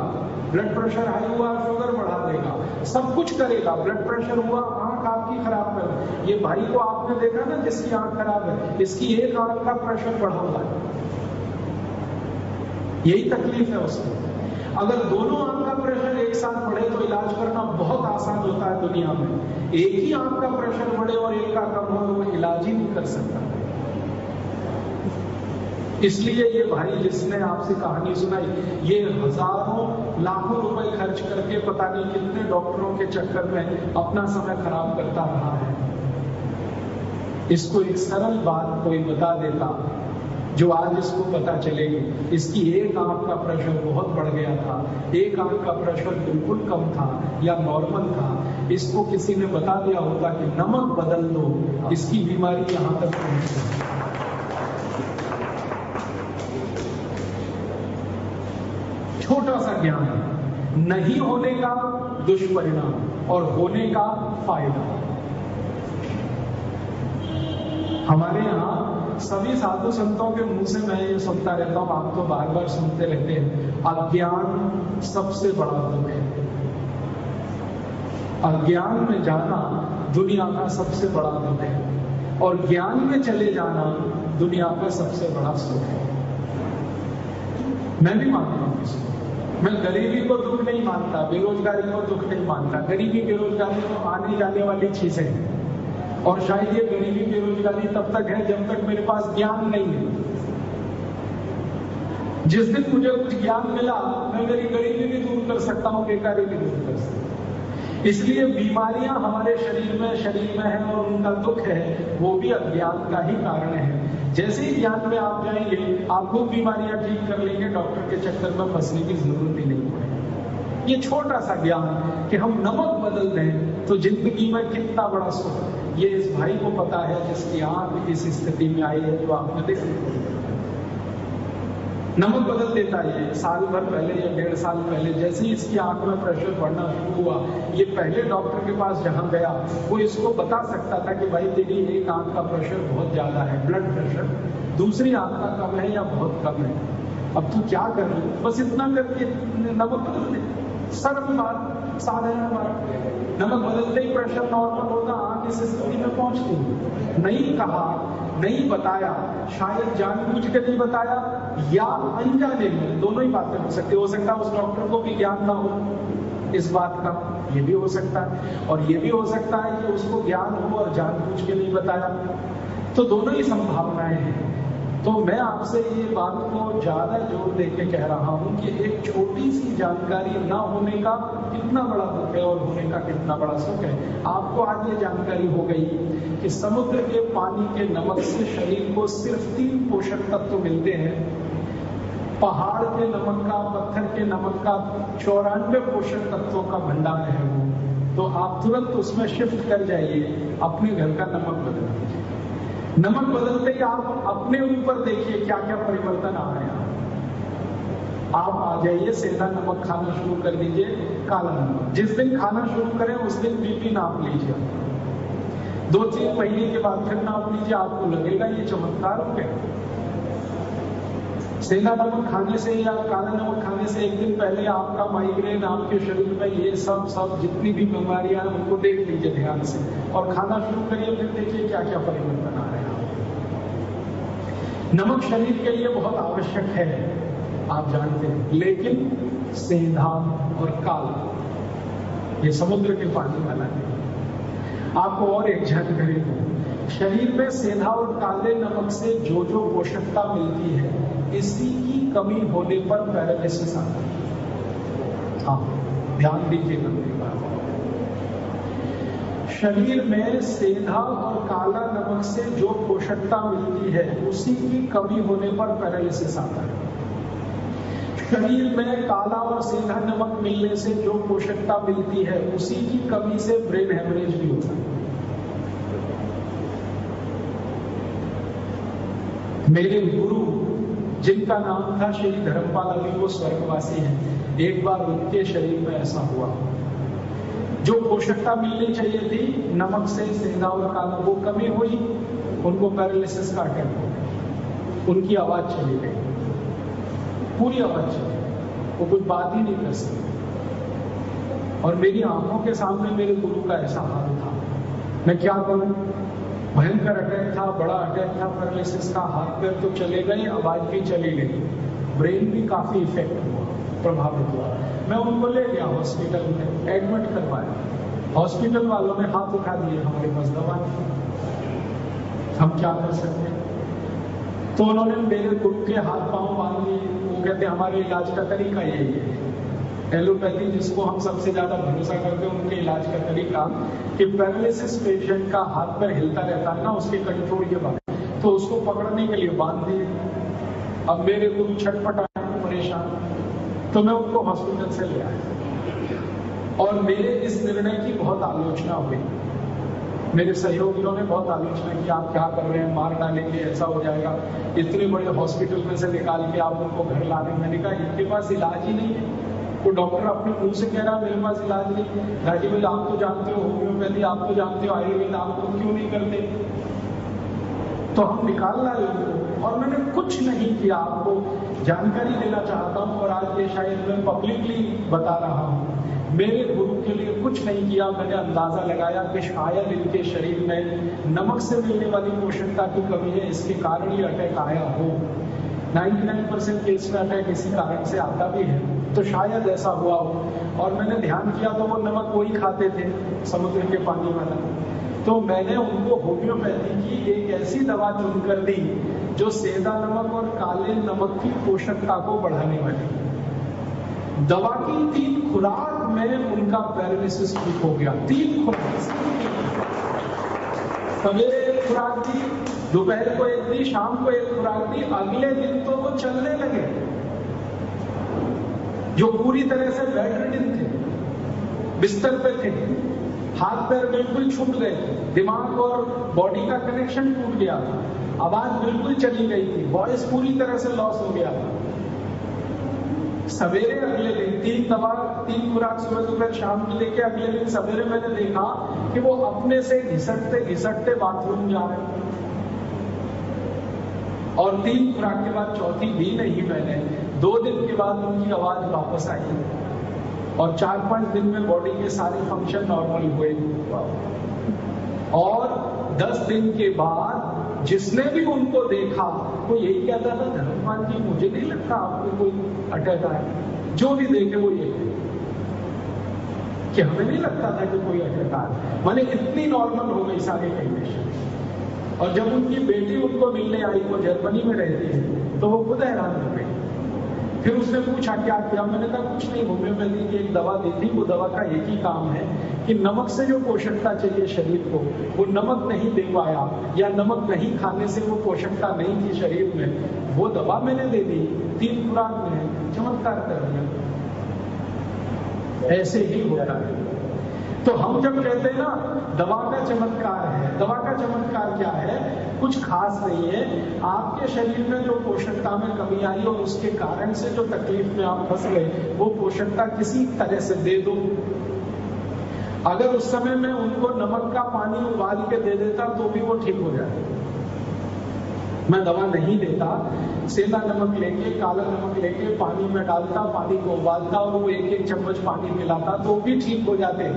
ब्लड प्रेशर हाई हुआ शुगर बढ़ा देगा, सब कुछ करेगा। ब्लड प्रेशर हुआ आंख आपकी खराब कर, ये भाई को आपने देखा ना जिसकी आंख खराब है, इसकी एक आंख का प्रेशर बढ़ा हुआ है, यही तकलीफ है उसमें। अगर दोनों आंख का प्रेशर एक साथ बढ़े तो इलाज करना बहुत आसान होता है दुनिया में। एक ही आंख का प्रेशर बढ़े और एक का कम हो तो इलाज ही नहीं कर सकता। इसलिए ये भाई जिसने आपसे कहानी सुनाई, ये हजारों लाखों रुपए खर्च करके पता नहीं कितने डॉक्टरों के चक्कर में अपना समय खराब करता रहा है। इसको एक सरल बात कोई बता देता जो आज इसको पता चलेगी, इसकी एक आंख का प्रेशर बहुत बढ़ गया था, एक आंख का प्रेशर बिल्कुल कम था या नॉर्मल था, इसको किसी ने बता दिया होता कि नमक बदल दो, इसकी बीमारी यहाँ तक पहुंच गई। छोटा सा ज्ञान है, नहीं होने का दुष्परिणाम और होने का फायदा। हमारे यहाँ सभी साधु संतों के मुंह से मैं ये सुनता रहता हूँ, आप तो बार बार सुनते रहते हैं, अज्ञान सबसे बड़ा दुख है। अज्ञान में जाना दुनिया का सबसे बड़ा दुख है और ज्ञान में चले जाना दुनिया का सबसे बड़ा सुख है। मैं भी मानता हूँ इसको, मैं गरीबी को दुख नहीं मानता, बेरोजगारी को दुख नहीं मानता। गरीबी बेरोजगारी को आने जाने वाली चीजें हैं और शायद ये गरीबी बेरोजगारी तब तक है जब तक मेरे पास ज्ञान नहीं है। जिस दिन मुझे कुछ ज्ञान मिला मैं मेरी गरीबी भी दूर कर सकता हूँ, बेकारी भी दूर कर सकता हूँ। इसलिए बीमारियां हमारे शरीर में है और उनका दुख है वो भी अज्ञान का ही कारण है। जैसे ही ज्ञान में आप जाएंगे आपको बीमारियां ठीक कर लेंगे, डॉक्टर के चक्कर में फंसने की जरूरत ही नहीं पड़ेगी। ये छोटा सा ज्ञान कि हम नमक बदल दें तो जिंदगी में कितना बड़ा सुख है, ये इस भाई को पता है जिसकी आंख इस स्थिति में आई है, जो आपने देखा। नमक बदल देता है, साल भर पहले या 1.5 साल पहले जैसे ही इसकी आंख में प्रेशर बढ़ना शुरू हुआ, ये पहले डॉक्टर के पास जहां गया वो इसको बता सकता था कि भाई तेरी एक आंख का प्रेशर बहुत ज्यादा है, ब्लड प्रेशर, दूसरी आंख का कम है या बहुत कम है। अब तू क्या कर रही है, बस इतना करके नमक बदल दे, सरल बात, साधारण बात। नमक बदलते ही प्रेशर नॉर्मल होता, आंख इस स्थिति में पहुंचती। नहीं कहा, नहीं बताया, शायद जानबूझ के नहीं बताया या अनजाने में, दोनों ही बातें हो सकती। हो सकता है उस डॉक्टर को भी ज्ञान ना हो इस बात का, ये भी हो सकता है, और ये भी हो सकता है कि उसको ज्ञान हो और जानबूझ के नहीं बताया। तो दोनों ही संभावनाएं हैं। तो मैं आपसे ये बात को ज्यादा जोर देके कह रहा हूं कि एक छोटी सी जानकारी ना होने का कितना बड़ा दुख है और होने का कितना बड़ा सुख है। आपको आज ये जानकारी हो गई कि समुद्र के पानी के नमक से शरीर को सिर्फ 3 पोषक तत्व मिलते हैं। पहाड़ के नमक का, पत्थर के नमक का 94 पोषक तत्वों का भंडार है वो। तो आप तुरंत उसमें शिफ्ट कर जाइए, अपने घर का नमक बदल दीजिए। नमक बदलते ही आप अपने ऊपर देखिए क्या क्या परिवर्तन आ रहे हैं। आप आ जाइए, सीधा नमक खाना शुरू कर दीजिए, काला नमक। जिस दिन खाना शुरू करें उस दिन बीपी नाप लीजिए, 2-3 महीने के बाद फिर नाप लीजिए, आपको लगेगा ये चमत्कार हो गया। सेंधा नमक खाने से या काला नमक खाने से एक दिन पहले आपका माइग्रेन, आपके शरीर में ये सब जितनी भी बीमारियां हैं उनको देख लीजिए ध्यान से, और खाना शुरू करिए, फिर देखिए क्या क्या परिवर्तन आ रहे हैं। नमक शरीर के लिए बहुत आवश्यक है, आप जानते हैं, लेकिन सेंधा और काला ये समुद्र के पानी वाला है। आपको और एक जानकारी दूं, शरीर में सेंधा और काले नमक से जो जो पोषकता मिलती है, इसी की कमी होने पर पैरालिसिस आता है। हाँ, ध्यान दीजिएगा मेरी बात। शरीर में सेंधा और काला नमक से जो पोषकता मिलती है, उसी की कमी होने पर पैरालिसिस आता है। शरीर में काला और सेंधा नमक मिलने से जो पोषकता मिलती है, उसी की कमी से ब्रेन हेमरेज भी होता है। मेरे गुरु जिनका नाम था श्री धर्मपाल, अभी वो स्वर्गवासी हैं, एक बार उनके शरीर में ऐसा हुआ, जो पोषकता मिलनी चाहिए थी नमक से, सेंधा और काला, वो कमी हुई, उनको पैरालिसिस का अटैक हो गया, उनकी आवाज चली गई, पूरी आवाज चली गई, वो कुछ बात ही नहीं कर सकते। और मेरी आंखों के सामने मेरे गुरु का ऐसा हाल था, मैं क्या करूं, भयंकर अटैक था, बड़ा अटैक था पैरालिसिस का, हाथ पैर तो चले गए, आवाज भी चली गई, ब्रेन भी काफी इफेक्ट हुआ, प्रभावित हुआ। मैं उनको ले गया हॉस्पिटल में, एडमिट करवाया। हॉस्पिटल वालों ने हाथ उठा दिए, हमारे पास दवा नहीं, हम क्या कर सकते हैं। तो उन्होंने मेरे गुरु के हाथ पांव बांध लिए, वो कहते हमारे इलाज का तरीका यही है। एलोपैथी जिसको हम सबसे ज्यादा भरोसा करते हैं, उनके इलाज का तरीका कि पैरालिसिस पेशेंट का हाथ पर हिलता रहता है ना, उसके कंट्रोल के बाद, तो उसको पकड़ने के लिए बांध दिए। अब मेरे गुरु छटपटाए, परेशान, तो मैं उनको हॉस्पिटल से ले आया और मेरे इस निर्णय की बहुत आलोचना हुई। मेरे सहयोगियों ने बहुत आलोचना की, आप क्या कर रहे हैं, मार डालेंगे, ऐसा हो जाएगा, इतने बड़े हॉस्पिटल में से निकाल के आप उनको घर ला रहे हैं। मैंने कहा इनके पास इलाज ही नहीं है, तो डॉक्टर अपने मुंह से कह रहा मेरे पास इलाज नहीं। राजीव भाई आप तो जानते हो होम्योपैथी, आप तो जानते हो आयुर्वेद, आप तो क्यों नहीं करते, तो हम निकालना है। और मैंने कुछ नहीं किया, आपको जानकारी देना चाहता हूं, और आज ये शायद मैं पब्लिकली बता रहा हूं, मेरे गुरु के लिए कुछ नहीं किया। मैंने अंदाजा लगाया कि शायद इनके शरीर में नमक से मिलने वाली पोषकता की कमी है, इसके कारण ही अटैक आया हो। 99% केस में अटैक इसी कारण से आता भी है, तो शायद ऐसा हुआ हो। और मैंने ध्यान किया तो वो नमक वही खाते थे, समुद्र के पानी वाला। तो मैंने उनको होम्योपैथी की एक ऐसी दवा चुन कर दी जो सेंधा नमक और काले नमक की पोषकता को बढ़ाने वाली। दवा की 3 खुराक में उनका पैरालिसिस ठीक हो गया। 3 खुराक, सवेरे एक खुराक दी, दोपहर को एक दी, शाम को एक खुराक दी, अगले दिन तो वो चलने लगे, जो पूरी तरह से बेडरिडन थे, बिस्तर पे थे, हाथ पैर बिल्कुल छूट गए थे, दिमाग और बॉडी का कनेक्शन टूट गया था, आवाज बिल्कुल चली गई थी, वॉइस पूरी तरह से लॉस हो गया था। सवेरे अगले दिन 3 खुराक सुबह दोपहर शाम की लेके अगले दिन सवेरे मैंने देखा कि वो अपने से घिसटते घिसटते बाथरूम जा रहे। और 3 खुराक के बाद चौथी दी नहीं मैंने, 2 दिन के बाद उनकी आवाज वापस आई और 4-5 दिन में बॉडी के सारे फंक्शन नॉर्मल हुए। और 10 दिन के बाद जिसने भी उनको देखा वो यही कहता था, धर्मपाल जी मुझे नहीं लगता आपको कोई अटैक आया। जो भी देखे वो ये कि हमें नहीं लगता था कि कोई अटैक आया, माने इतनी नॉर्मल हो गई सारे कंडीशन। और जब उनकी बेटी उनको मिलने आई, वो जर्मनी में रहती है, तो वो खुद हैरान हो गई। फिर उसने पूछा क्या किया? मैंने कहा कुछ नहीं, होम्योपैथी की एक दवा दी थी। वो दवा का एक ही काम है कि नमक से जो पोषकता चाहिए शरीर को वो नमक नहीं दे पाया, या नमक नहीं खाने से वो पोषकता नहीं थी शरीर में, वो दवा मैंने दे दी 3 खुराक में, चमत्कार कर दिया। ऐसे ही होता है। तो हम जब कहते हैं ना दवा का चमत्कार है, दवा का चमत्कार क्या है? कुछ खास नहीं है, आपके शरीर में जो पोषकता में कमी आई और उसके कारण से जो तकलीफ में आप फंस गए वो पोषकता किसी तरह से दे दो। अगर उस समय में उनको नमक का पानी उबाल के दे देता तो भी वो ठीक हो जाते। मैं दवा नहीं देता, सेंधा नमक लेके, काला नमक लेके पानी में डालता, पानी को उबालता और वो 1-1 चम्मच पानी मिलाता तो भी ठीक हो जाते।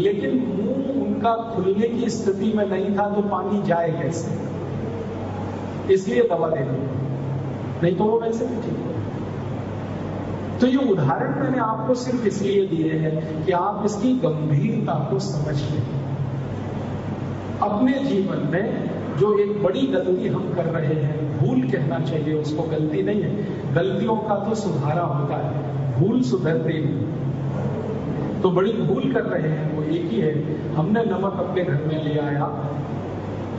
लेकिन मुंह उनका खुलने की स्थिति में नहीं था तो पानी जाए कैसे, इसलिए दवा देनी, नहीं तो वो वैसे भी ठीक है। तो ये उदाहरण मैंने आपको सिर्फ इसलिए दिए हैं कि आप इसकी गंभीरता को समझ लें। अपने जीवन में जो एक बड़ी गलती हम कर रहे हैं, भूल कहना चाहिए उसको, गलती नहीं है, गलतियों का तो सुधारा होता है, भूल सुधरते नहीं। तो बड़ी भूल कर रहे हैं, वो एक ही है, हमने नमक अपने घर में ले आया,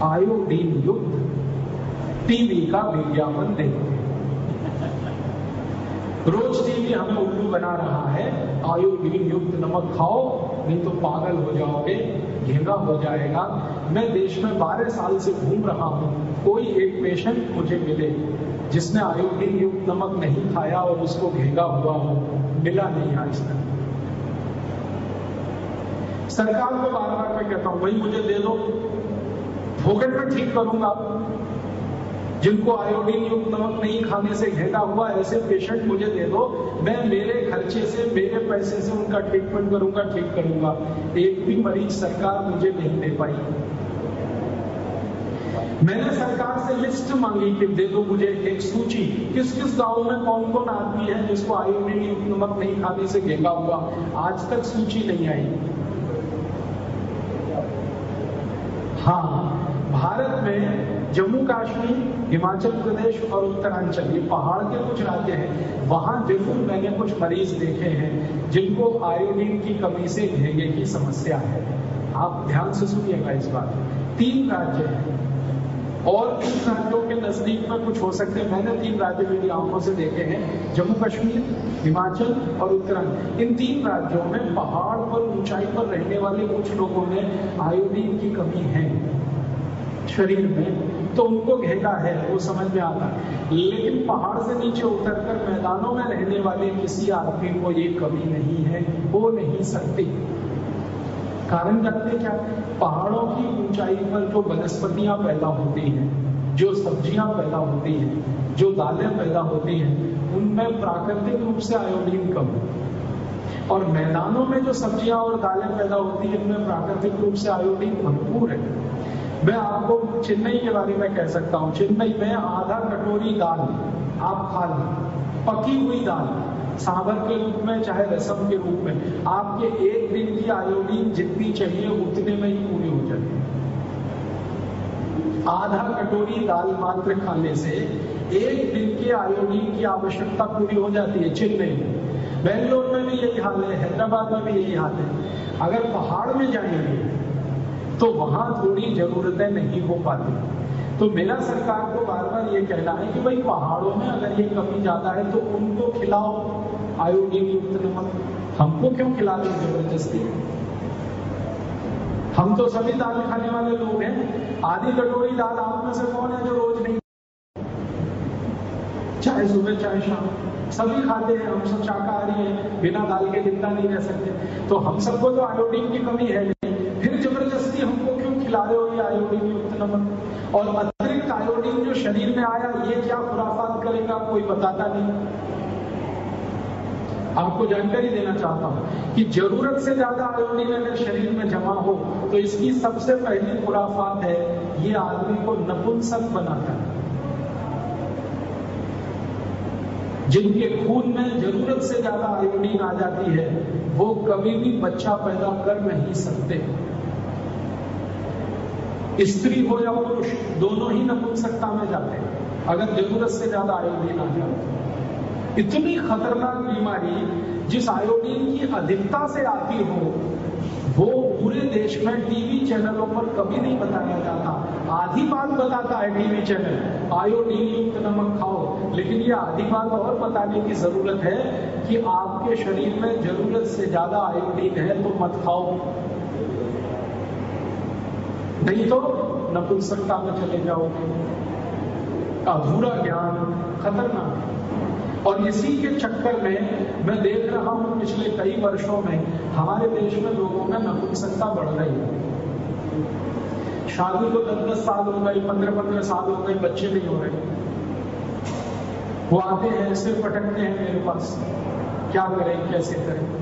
आयोडीन युक्त टीवी का विज्ञापन देखते, रोज टीवी हमें उल्लू बना रहा है, आयोडीन युक्त नमक खाओ नहीं तो पागल हो जाओगे, घेरा हो जाएगा। मैं देश में 12 साल से घूम रहा हूं, कोई एक पेशेंट मुझे मिले जिसने आयोडीन युक्त नमक नहीं खाया और उसको घेरा हुआ हो, मिला नहीं आज तक। सरकार को बार-बार मैं कहता हूं भाई मुझे दे दो, फोकट में ठीक करूंगा। जिनको आयोडीन युक्त नमक नहीं खाने से घेरा हुआ, ऐसे पेशेंट मुझे दे दो, मैं मेरे खर्चे से, मेरे पैसे से उनका ट्रीटमेंट करूंगा, ठीक करूंगा। एक भी मरीज सरकार मुझे नहीं दे पाई। मैंने सरकार से लिस्ट मांगी कि दे दो मुझे एक सूची, किस किस गांव में कौन कौन आदमी है जिसको आयोडीन युक्त नमक नहीं खाने से घेरा हुआ, आज तक सूची नहीं आई। हाँ, भारत में जम्मू कश्मीर, हिमाचल प्रदेश और उत्तरांचल, ये पहाड़ के कुछ राज्य हैं, वहां जरूर मैंने कुछ मरीज देखे हैं जिनको आयोडीन की कमी से घेरे की समस्या है। आप ध्यान से सुनिएगा इस बात। 3 राज्य हैं और 3 राज्यों के नजदीक में कुछ हो सकते हैं। मैंने 3 राज्य मेरी आंखों से देखे हैं, जम्मू कश्मीर, हिमाचल और उत्तराखंड। इन 3 राज्यों में पहाड़ पर, ऊंचाई पर रहने वाले कुछ लोगों में आयोडीन की कमी है शरीर में, तो उनको घेरा है, वो समझ में आता है। लेकिन पहाड़ से नीचे उतरकर मैदानों में रहने वाले किसी आदमी को ये कमी नहीं है, हो नहीं सकती। कारण जानते क्या? पहाड़ों की ऊंचाई पर जो वनस्पतियां पैदा होती हैं, जो सब्जियां पैदा होती हैं, जो दालें पैदा होती हैं, उनमें प्राकृतिक रूप से आयोडीन कम है। और मैदानों में जो सब्जियां और दालें पैदा होती हैं उनमें प्राकृतिक रूप से आयोडीन भरपूर है। मैं आपको चेन्नई के बारे में कह सकता हूँ। चेन्नई में आधा कटोरी दाल आप खा लें, पकी हुई दाल, सांभर के रूप में चाहे रसम के रूप में, आपके 1 दिन की आयोडीन जितनी चाहिए उतने में ही पूरी हो जाती। आधा कटोरी दाल मात्र खाने से 1 दिन की आयोडीन की आवश्यकता पूरी हो जाती है चेन्नई में। बेंगलोर में भी यही हाल है, हैदराबाद में भी यही हाल है। अगर पहाड़ में जाएंगे तो वहां थोड़ी जरूरतें नहीं हो पाती। तो मेरा सरकार को बार बार ये कहना है कि भाई पहाड़ों में अगर ये कमी ज्यादा है तो उनको खिलाओ आयोडीन युक्त नमक, हमको क्यों खिला रहे हो जबरदस्ती? हम तो सभी दाल खाने वाले लोग हैं। आधी कटोरी दाल आप में से कौन है जो रोज नहीं, चाहे सुबह चाहे शाम? सभी खाते हैं, हम सब शाकाहारी हैं, बिना दाल के जिंदा नहीं रह सकते। तो हम सबको तो आयोडीन की कमी है, फिर जबरदस्ती हमको क्यों खिला रहे हो ये आयोडीन युक्त नमक? और अतिरिक्त आयोडीन जो शरीर में आया ये क्या खुराफात करेगा, कोई बताता नहीं। आपको जानकारी देना चाहता हूँ कि जरूरत से ज्यादा आयोडीन अगर शरीर में जमा हो तो इसकी सबसे पहली खुराफात है, ये आदमी को नपुंसक बनाता है। जिनके खून में जरूरत से ज्यादा आयोडीन आ जाती है वो कभी भी बच्चा पैदा कर नहीं सकते, स्त्री हो या पुरुष दोनों ही नपुंसकता में जाते हैं अगर जरूरत से ज्यादा आयोडीन आ जाए। इतनी खतरनाक बीमारी जिस आयोडीन की अधिकता से आती हो वो पूरे देश में टीवी चैनलों पर कभी नहीं बताया जाता। आधी बात बताता है टीवी चैनल, आयोडीन युक्त नमक खाओ, लेकिन ये आधी बात और बताने की जरूरत है कि आपके शरीर में जरूरत से ज्यादा आयोडीन है तो मत खाओ, नहीं तो नपुंसकता में चले जाओगे। अधूरा ज्ञान खतरनाक। और इसी के चक्कर में मैं देख रहा हूं पिछले कई वर्षों में हमारे देश में लोगों में नपुंसकता बढ़ रही है। शादी को 10-10 साल हो गए, 15-15 साल हो गए, बच्चे नहीं हो रहे। वो आते हैं ऐसे पटकते हैं मेरे पास, क्या करें कैसे करें।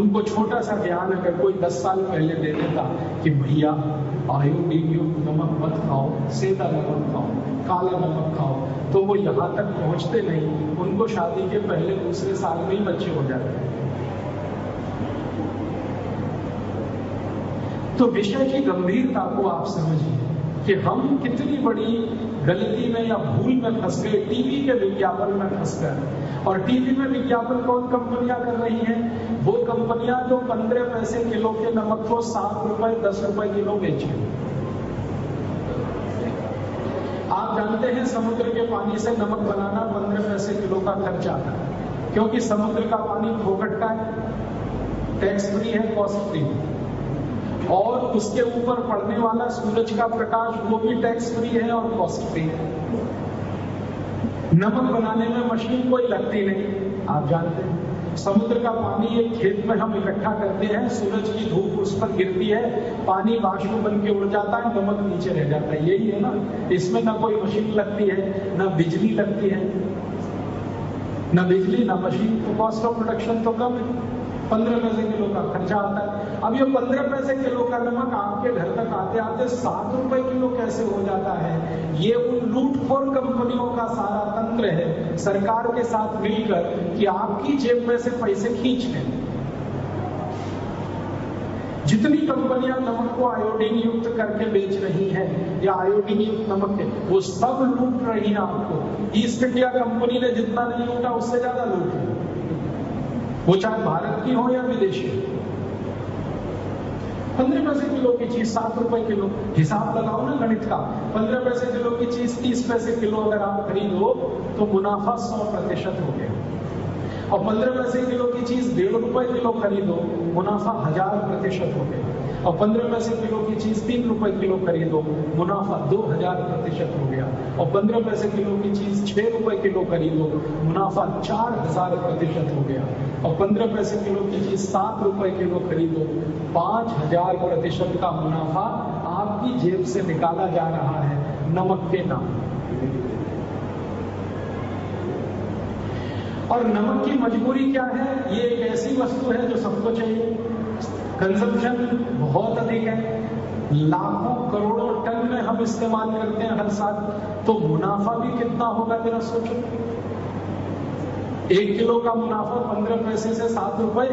उनको छोटा सा ज्ञान अगर कोई 10 साल पहले दे देता कि भैया आयोडीन युक्त नमक मत खाओ, सेंधा नमक खाओ, काला नमक खाओ, तो वो यहाँ तक पहुँचते नहीं, उनको शादी के पहले दूसरे साल में ही बच्चे हो जाते हैं। तो विषय की गंभीरता को आप समझिए कि हम कितनी बड़ी गलती में या भूल में फंस गए, टीवी के विज्ञापन में फंस गए। और टीवी में विज्ञापन कौन कंपनियां कर रही हैं? वो कंपनियां जो 15 पैसे किलो के नमक को 7 रुपए 10 रुपए किलो बेच रही हैं। आप जानते हैं समुद्र के पानी से नमक बनाना 15 पैसे किलो का खर्च आता है, क्योंकि समुद्र का पानी फोकट का है, टैक्स फ्री है, कॉस्ट फ्री है। और उसके ऊपर पड़ने वाला सूरज का प्रकाश वो भी टैक्स फ्री है और कॉस्ट फ्री है। नमक बनाने में मशीन कोई लगती नहीं। आप जानते हैं समुद्र का पानी एक खेत में हम इकट्ठा करते हैं, सूरज की धूप उस पर गिरती है, पानी वाष्प बन के उड़ जाता है, नमक नीचे रह जाता है। यही है ना, इसमें ना कोई मशीन लगती है, ना बिजली लगती है, ना बिजली ना मशीन, तो कॉस्ट ऑफ प्रोडक्शन तो कम है, 15 पैसे किलो का खर्चा आता है। अब ये 15 पैसे किलो का नमक आपके घर तक आते आते 7 रुपए किलो कैसे हो जाता है? ये उन लूटखोर कंपनियों का सारा तंत्र है सरकार के साथ मिलकर कि आपकी जेब में से पैसे खींच लें। जितनी कंपनियां नमक को आयोडीन युक्त करके बेच रही हैं या आयोडीन युक्त नमक है वो सब लूट रही है आपको। ईस्ट इंडिया कंपनी ने जितना नहीं लूटा उससे ज्यादा लूट है, वो चाहे भारत की हो या विदेशी। 15 पैसे किलो की चीज 7 रुपए किलो, हिसाब लगाओ ना गणित का। 15 पैसे किलो की चीज 30 पैसे किलो अगर आप खरीदो तो मुनाफा 100% हो गया। और 15 पैसे किलो की चीज 1.5 रुपए किलो खरीदो, मुनाफा 1000% हो गया। और 15 पैसे किलो की चीज 3 रुपए किलो खरीदो, मुनाफा 2000% हो गया। और 15 पैसे किलो की चीज 6 रुपए किलो खरीदो, मुनाफा 4000% हो गया। और 15 पैसे किलो की चीज 7 रुपए किलो खरीदो, 5000% का मुनाफा आपकी जेब से निकाला जा रहा है नमक के नाम। और नमक की मजबूरी क्या है? ये एक ऐसी वस्तु है जो सबको चाहिए, कंजम्पशन बहुत अधिक है, लाखों करोड़ों टन में हम इस्तेमाल करते हैं हर साल, तो मुनाफा भी कितना होगा जरा सोचो। 1 किलो का मुनाफा 15 पैसे से 7 रुपए,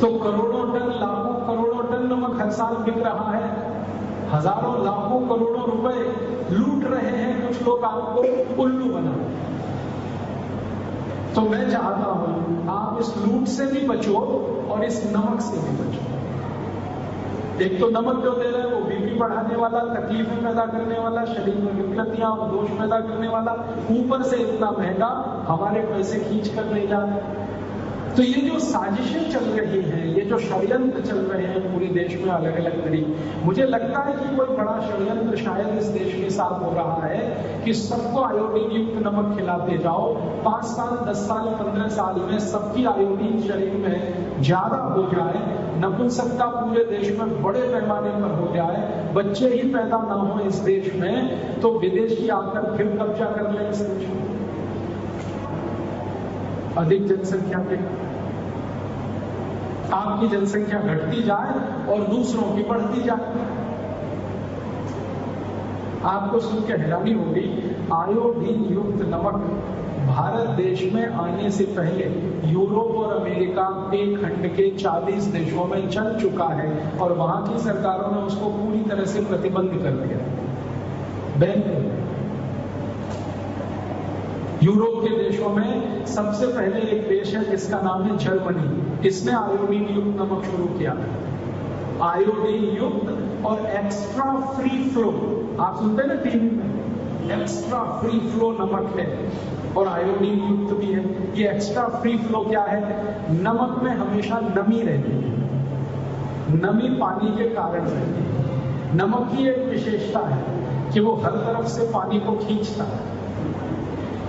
तो करोड़ों टन, लाखों करोड़ों टन नमक हर साल बिक रहा है, हजारों लाखों करोड़ों रुपए लूट रहे हैं कुछ लोग आपको उल्लू बना। तो मैं चाहता हूं आप इस लूट से भी बचो और इस नमक से भी बचो। एक तो नमक जो दे रहे हैं वो बीपी बढ़ाने वाला, तकलीफें पैदा करने वाला, शरीर में विकृतियां और दोष पैदा करने वाला, ऊपर से इतना महंगा, हमारे पैसे खींच कर ले जा। तो ये जो साजिशें चल रही हैं, ये जो षड्यंत्र चल रहे हैं पूरे देश में अलग अलग तरीके, मुझे लगता है कि कोई बड़ा षड्यंत्र शायद इस देश के साथ हो रहा है कि सबको आयोडीन युक्त नमक खिलाते जाओ, 5 साल 10 साल 15 साल में सबकी आयोडीन शरीर में ज्यादा हो जाए, नपुंसकता पूरे देश में बड़े पैमाने पर हो जाए, बच्चे ही पैदा ना हो इस देश में, तो विदेशी आकर फिर कब्जा कर ले इस देश में। अधिक जनसंख्या पे आपकी जनसंख्या घटती जाए और दूसरों की बढ़ती जाए। आपको सुनकर हैरानी होगी, आयोडीन युक्त नमक भारत देश में आने से पहले यूरोप और अमेरिका के खंड के 40 देशों में चल चुका है और वहां की सरकारों ने उसको पूरी तरह से प्रतिबंध कर दिया। यूरोप के देशों में सबसे पहले एक देश है जिसका नाम है जर्मनी। इसने आयोडीन युक्त नमक शुरू किया। आयोडीन युक्त और एक्स्ट्रा फ्री फ्लो, आप सुनते हैं ना टीवी में, एक्स्ट्रा फ्री फ्लो नमक है और आयोडीन युक्त भी है। ये एक्स्ट्रा फ्री फ्लो क्या है? नमक में हमेशा नमी रहती है, नमी पानी के कारण रहती है। नमक की एक विशेषता है कि वो हर तरफ से पानी को खींचता है।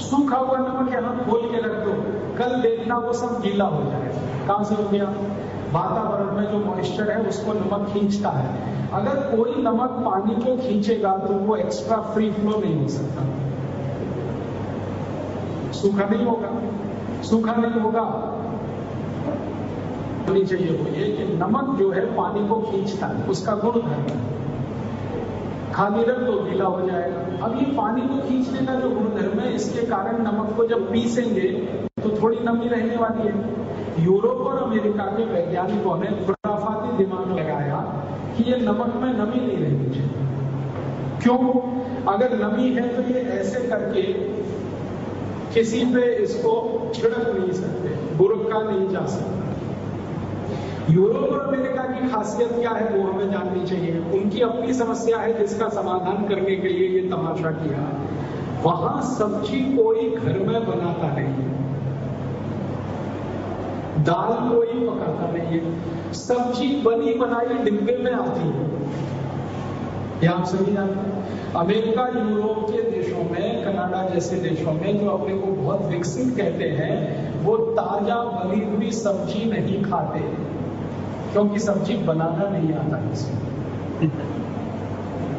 सूखा हुआ नमक यहाँ खोल के रख दो, कल देखना वो सब गीला हो जाएगा। कहाँ से हो गया? वातावरण में जो मॉइस्चर है उसको नमक खींचता है। अगर कोई नमक पानी को खींचेगा तो वो एक्स्ट्रा फ्री फ्लो नहीं हो सकता, सूखा नहीं होगा। सूखा नहीं होगा होनी चाहिए वो ये कि नमक जो है पानी को खींचता है, उसका गुण है। खाली रंग तो गीला हो जाएगा। अब ये पानी को खींचने का जो गुणधर्म है, इसके कारण नमक को जब पीसेंगे तो थोड़ी नमी रहने वाली है। यूरोप और अमेरिका के वैज्ञानिकों ने खुराफाती दिमाग लगाया कि ये नमक में नमी नहीं रहनी चाहिए। क्यों? अगर नमी है तो ये ऐसे करके किसी पे इसको छिड़क नहीं सकते, बुरका नहीं जा सकता। यूरोप और अमेरिका की खासियत क्या है वो हमें जाननी चाहिए। उनकी अपनी समस्या है जिसका समाधान करने के लिए ये तमाशा किया। वहां सब्जी कोई घर में बनाता नहीं है, दाल कोई पकाता नहीं है, सब्जी बनी बनाई डिब्बे में आती है। यह आप सभी जानते हैं। अमेरिका, यूरोप के देशों में, कनाडा जैसे देशों में जो अपने को बहुत विकसित कहते हैं, वो ताजा बनी हुई सब्जी नहीं खाते, क्योंकि सब्जी बनाना नहीं आता किसी।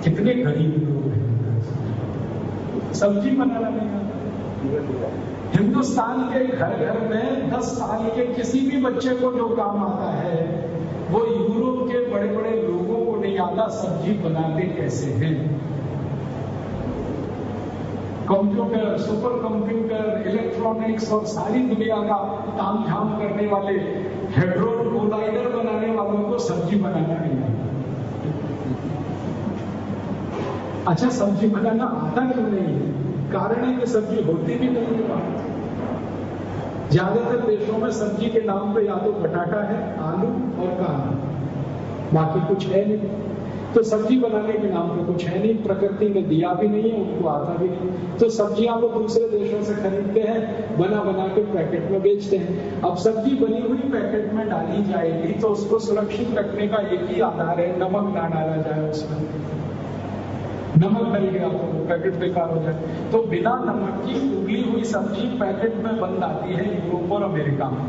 कितने गरीब लोग हैं, सब्जी बनाना नहीं आता। हिंदुस्तान के घर घर में 10 साल के किसी भी बच्चे को जो काम आता है वो यूरोप के बड़े बड़े लोगों को नहीं आता। सब्जी बनाते कैसे हैं? कंप्यूटर, सुपर कंप्यूटर, इलेक्ट्रॉनिक्स और सारी दुनिया का ताम झाम करने वाले हेड्रोन कोलाइडर बनाने वालों को सब्जी बनाना नहीं आता। अच्छा, सब्जी बनाना आता क्यों नहीं है? कारण है कि सब्जी होती भी नहीं है। ज्यादातर देशों में सब्जी के नाम पे या तो पटाटा है, आलू और कहा, बाकी कुछ है नहीं। तो सब्जी बनाने के नाम पे कुछ है नहीं, प्रकृति ने दिया भी नहीं है, उनको आता भी नहीं। तो सब्जियां वो दूसरे देशों से खरीदते हैं, बना बना के पैकेट में बेचते हैं। अब सब्जी बनी हुई पैकेट में डाली जाएगी तो उसको सुरक्षित रखने का एक ही आधार है, नमक ना डाला जाए उसमें। नमक डल गया तो पैकेट बेकार हो जाए। तो बिना नमक की उबली हुई सब्जी पैकेट में बंद आती है यूरोप और अमेरिका में।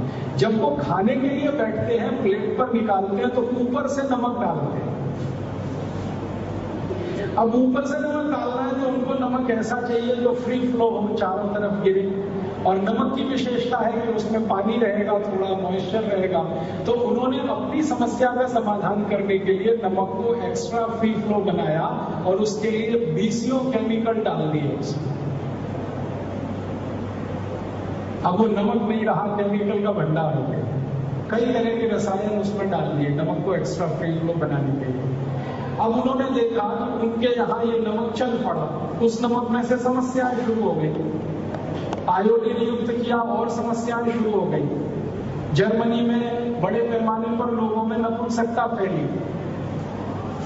जब वो खाने के लिए बैठते हैं, प्लेट पर निकालते हैं तो ऊपर से नमक डालते हैं। अब ऊपर से नमक डालना है तो उनको नमक ऐसा चाहिए जो फ्री फ्लो हो, चारों तरफ गिरे। और नमक की विशेषता है कि उसमें पानी रहेगा, थोड़ा मॉइस्चर रहेगा। तो उन्होंने अपनी समस्या का समाधान करने के लिए नमक को एक्स्ट्रा फ्री फ्लो बनाया और उसके लिए बीसियों केमिकल डाल दिए। अब वो नमक नहीं रहा, केमिकल का भंडार हो गया। कई तरह के रसायन उसमें डाल दिए नमक को एक्स्ट्रा फ्री फ्लो बनाने के लिए। अब उन्होंने देखा कि उनके यहाँ ये नमक चल पड़ा, उस नमक में से समस्याएं शुरू हो गई। आयोडीन युक्त किया और समस्याएं शुरू हो गई। जर्मनी में बड़े पैमाने पर लोगों में नपुंसकता फैली।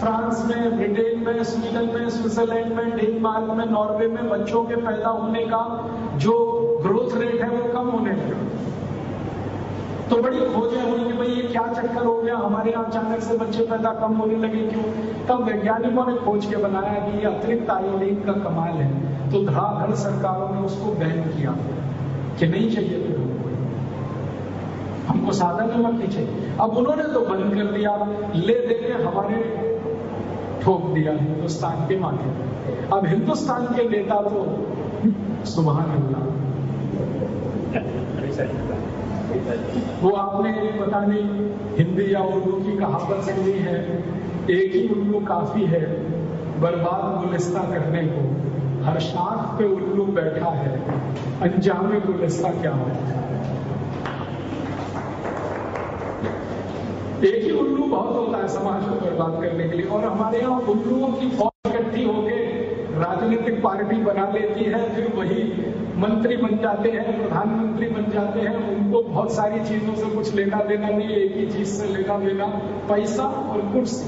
फ्रांस में, ब्रिटेन में, स्वीडन में, स्विट्जरलैंड में, डेनमार्क में, नॉर्वे में बच्चों के पैदा होने का जो ग्रोथ रेट है वो कम होने लगा। तो बड़ी खोजें हुई कि भाई ये क्या चक्कर हो गया, हमारे यहाँ अचानक से बच्चे पैदा कम होने लगे क्यों? तब वैज्ञानिकों ने खोज के बनाया कि ये अतिरिक्त आयोडीन का कमाल है। तो धड़ाधड़ सरकारों ने उसको बैन किया कि नहीं चाहिए लोगों, हमको सादा नमक ही चाहिए। अब उन्होंने तो बंद कर दिया, ले देके हमारे ठोक दिया हिंदुस्तान के माध्यम। अब हिंदुस्तान के नेता तो सुभान अल्लाह, वो आपने पता नहीं हिंदी या उर्दू की कहावत सुनी है, एक ही उल्लू काफी है बर्बाद गुलिस्ता करने को, हर शाख पे उल्लू बैठा है अंजामे गुलिस्ता क्या हो। एक ही उल्लू बहुत होता है समाज को बर्बाद करने के लिए, और हमारे यहाँ उल्लुओं की फौज इकट्ठी होके राजनीतिक पार्टी बना लेती है, फिर वही मंत्री बन जाते हैं, प्रधानमंत्री बन जाते हैं। उनको बहुत सारी चीजों से कुछ लेना देना नहीं, एक ही चीज से लेना देना पैसा और कुर्सी।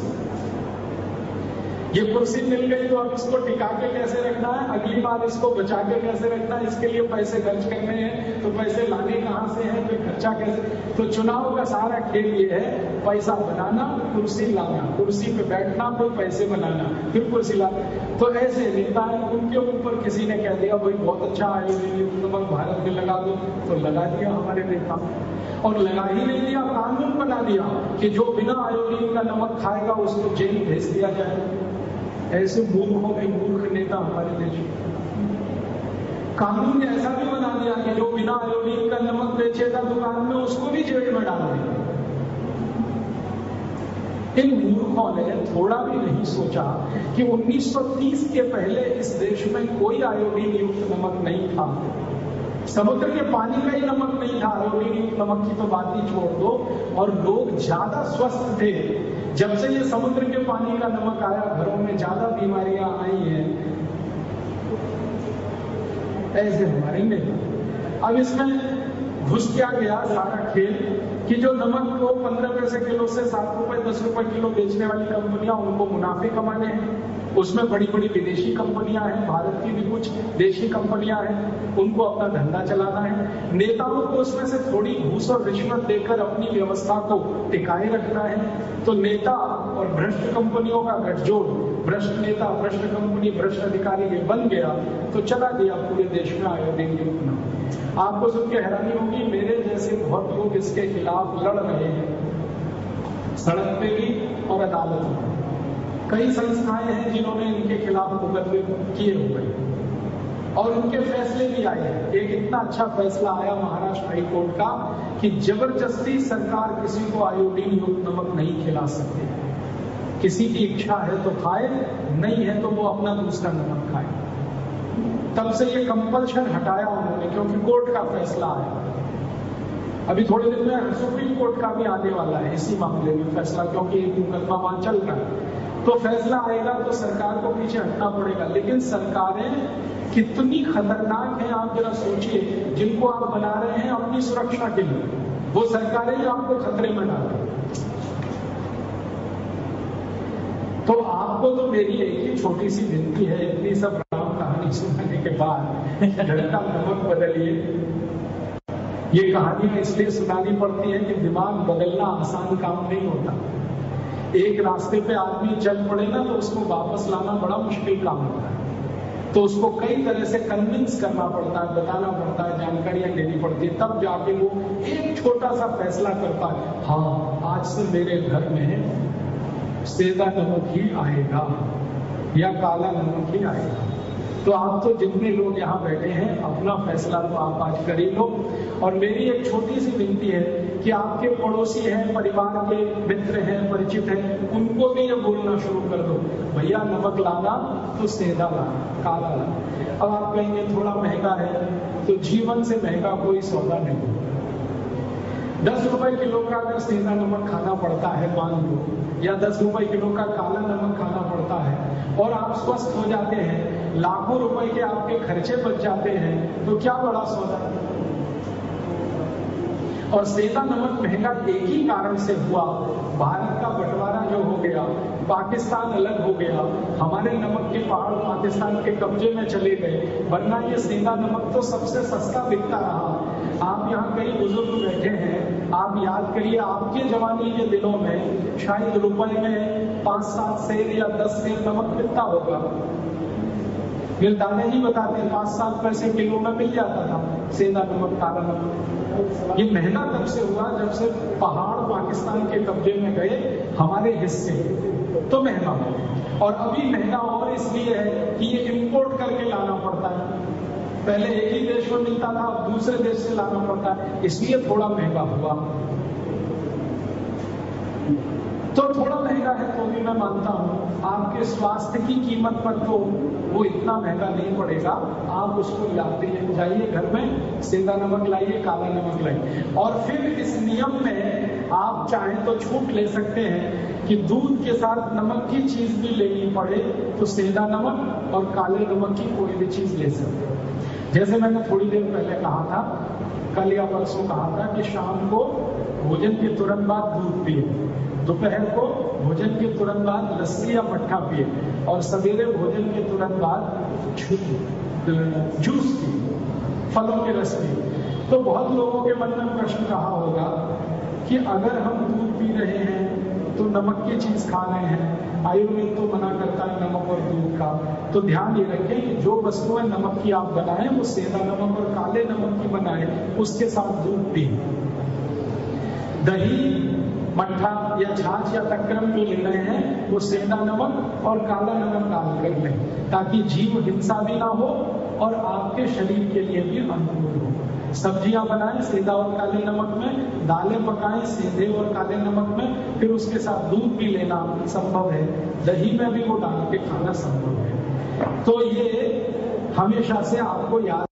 ये कुर्सी मिल गई तो अब इसको टिका के कैसे रखना है, अगली बार इसको बचा के कैसे रखना है, इसके लिए पैसे खर्च करने हैं तो पैसे लाने कहाँ से हैं, फिर खर्चा कैसे। तो चुनाव का सारा खेल ये है, पैसा बनाना, कुर्सी लाना, कुर्सी पे बैठना, फिर पैसे बनाना, फिर कुर्सी लाना। तो ऐसे नेता है, उनके ऊपर किसी ने कह दिया भाई बहुत अच्छा आयोडीन भारत में लगा दो, तो लगा दिया हमारे नेता। और लगा ही नहीं दिया, कानून बना दिया कि जो बिना आयोडीन का नमक खाएगा उसको जेल भेज दिया जाए। ऐसे मूर्खों के मूर्ख नेता हमारे देश में। कानून ने ऐसा भी बना दिया कि जो बिना आयोडीन का नमक बेचेगा दुकान में उसको भी जेल में डाल दिया। इन मूर्खों ने थोड़ा भी नहीं सोचा कि 1930 के पहले इस देश में कोई आयोडीन युक्त नमक नहीं था, समुद्र के पानी का ही नमक नहीं था। आयोडीन नमक की तो बात ही छोड़ दो। और लोग ज्यादा स्वस्थ थे। जब से ये समुद्र के पानी का नमक आया, घरों में ज्यादा बीमारियां आई हैं। ऐसे हमारे में अब इसमें घुस क्या गया सारा खेल कि जो नमक को 15 पैसे किलो से 7 रुपए 10 रुपए किलो बेचने वाली कंपनियां, उनको मुनाफे कमाने हैं। उसमें बड़ी बड़ी विदेशी कंपनियां हैं, भारत की भी कुछ देशी कंपनियां हैं, उनको अपना धंधा चलाना है। नेताओं को उसमें से थोड़ी घूस और रिश्वत देकर अपनी व्यवस्था को टिकाए रखना है। तो नेता और भ्रष्ट कंपनियों का गठजोड़, भ्रष्ट नेता, भ्रष्ट कंपनी, भ्रष्ट अधिकारी, ये बन गया तो चला गया पूरे देश में आयोडीन युक्त। आपको सुनकर हैरानी होगी, मेरे जैसे बहुत लोग इसके खिलाफ लड़ रहे हैं, सड़क पे भी और अदालत में। कई संस्थाएं हैं जिन्होंने इनके खिलाफ मुकदमे किए हुए और उनके फैसले भी आए हैं। एक इतना अच्छा फैसला आया महाराष्ट्र हाईकोर्ट का कि जबरदस्ती सरकार किसी को आयोडीन युक्त नमक नहीं खिला सकती। किसी की इच्छा है तो खाए, नहीं है तो वो अपना दूसरा नमक खाए। तब से ये कंपल्शन हटाया उन्होंने, क्योंकि कोर्ट का फैसला आया। अभी थोड़े दिन में सुप्रीम कोर्ट का भी आने वाला है इसी मामले में फैसला, क्योंकि एक मुकदमा वहां चल रहा है। तो फैसला आएगा तो सरकार को पीछे हटना पड़ेगा। लेकिन सरकारें कितनी खतरनाक हैं आप जरा सोचिए, जिनको आप बना रहे हैं अपनी सुरक्षा के लिए, वो सरकारें आपको खतरे में डाल रही हैं। तो आपको तो मेरी एक ही छोटी सी विनती है, इतनी सब राम कहानी सुनने के बाद लड़का नमक बदलिए। ये कहानियां इसलिए सुनानी पड़ती है कि दिमाग बदलना आसान काम नहीं होता। एक रास्ते पे आदमी चल पड़े ना तो उसको वापस लाना बड़ा मुश्किल काम होता है। तो उसको कई तरह से कन्विंस करना पड़ता है, बताना पड़ता है, जानकारियां देनी पड़ती है, तब जाके वो एक छोटा सा फैसला करता है, हाँ आज से मेरे घर में सेंधा नमक ही आएगा या काला नमक ही आएगा। तो आप तो जितने लोग यहाँ बैठे हैं अपना फैसला तो आप आज कर ही लो। और मेरी एक छोटी सी विनती है कि आपके पड़ोसी हैं, परिवार के मित्र हैं, परिचित हैं, उनको भी ये बोलना शुरू कर दो, भैया नमक लाना तो सेंधा लाना, काला लाना। अब आप कहेंगे थोड़ा महंगा है, तो जीवन से महंगा कोई सौदा नहीं। 10 रुपए किलो का अगर सेंधा नमक खाना पड़ता है मान लो, या 10 रुपए किलो का काला नमक खाना पड़ता है, और आप स्वस्थ हो जाते हैं, लाखों रुपए के आपके खर्चे बच जाते हैं, तो क्या बड़ा सौदा है। और सेंधा नमक महंगा एक ही कारण से हुआ, भारत का बंटवारा जो हो गया, पाकिस्तान अलग हो गया, हमारे नमक के पहाड़ पाकिस्तान के कब्जे में चले गए, वरना ये सेंधा नमक तो सबसे सस्ता बिकता रहा। आप यहाँ कई बुजुर्ग बैठे हैं, आप याद करिए आपके जवानी के दिनों में शायद रुपए में 5-7 सेर या 10 सेर नमक बिकता होगा। मेरे दादाजी बताते हैं 5-7 पैसे किलो में मिल जाता था सेंधा नमक, काला नमक। ये महंगा तब से हुआ जब से पहाड़ पाकिस्तान के कब्जे में गए हमारे हिस्से, तो महंगा हुआ। और अभी महंगा और इसलिए है कि ये इंपोर्ट करके लाना पड़ता है। पहले एक ही देश में मिलता था, अब दूसरे देश से लाना पड़ता है, इसलिए थोड़ा महंगा हुआ। तो थोड़ा महंगा है तो भी मैं मानता हूं, आपके स्वास्थ्य की कीमत पर तो वो इतना महंगा नहीं पड़ेगा। आप उसको लाते जाइए, घर में सेंधा नमक लाइए, काला नमक लाइए। और फिर इस नियम में आप चाहें तो छूट ले सकते हैं कि दूध के साथ नमक की चीज भी लेनी पड़े तो सेंधा नमक और काले नमक की कोई भी चीज ले सकते हैं। जैसे मैंने थोड़ी देर पहले कहा था, कल या परसों कहा था कि शाम को भोजन के तुरंत बाद दूध पिए, दोपहर को भोजन के तुरंत बाद लस्सी या मट्ठा पिए, और सवेरे भोजन के तुरंत बाद जूस पिए, फलों के रस पिए। तो बहुत लोगों के मन में प्रश्न कहा होगा कि अगर हम दूध पी रहे हैं तो नमक की चीज खा रहे हैं, आयुर्वेद तो मना करता है नमक और दूध का। तो ध्यान ये रखें कि जो वस्तुएं नमक की आप बनाएं वो सेंधा नमक और काले नमक की बनाएं, उसके साथ दूध पिए। दही, मट्ठा या छाछ या तक्रम जो ले रहे हैं वो सेंधा नमक और काला नमक डाल कर लें, ताकि जीव हिंसा भी ना हो और आपके शरीर के लिए भी अनुकूल हो। सब्जियां बनाएं सेंधा और काले नमक में, दालें पकाएं सेंधे और काले नमक में, फिर उसके साथ दूध भी लेना संभव है, दही में भी वो डाल के खाना संभव है। तो ये हमेशा से आपको याद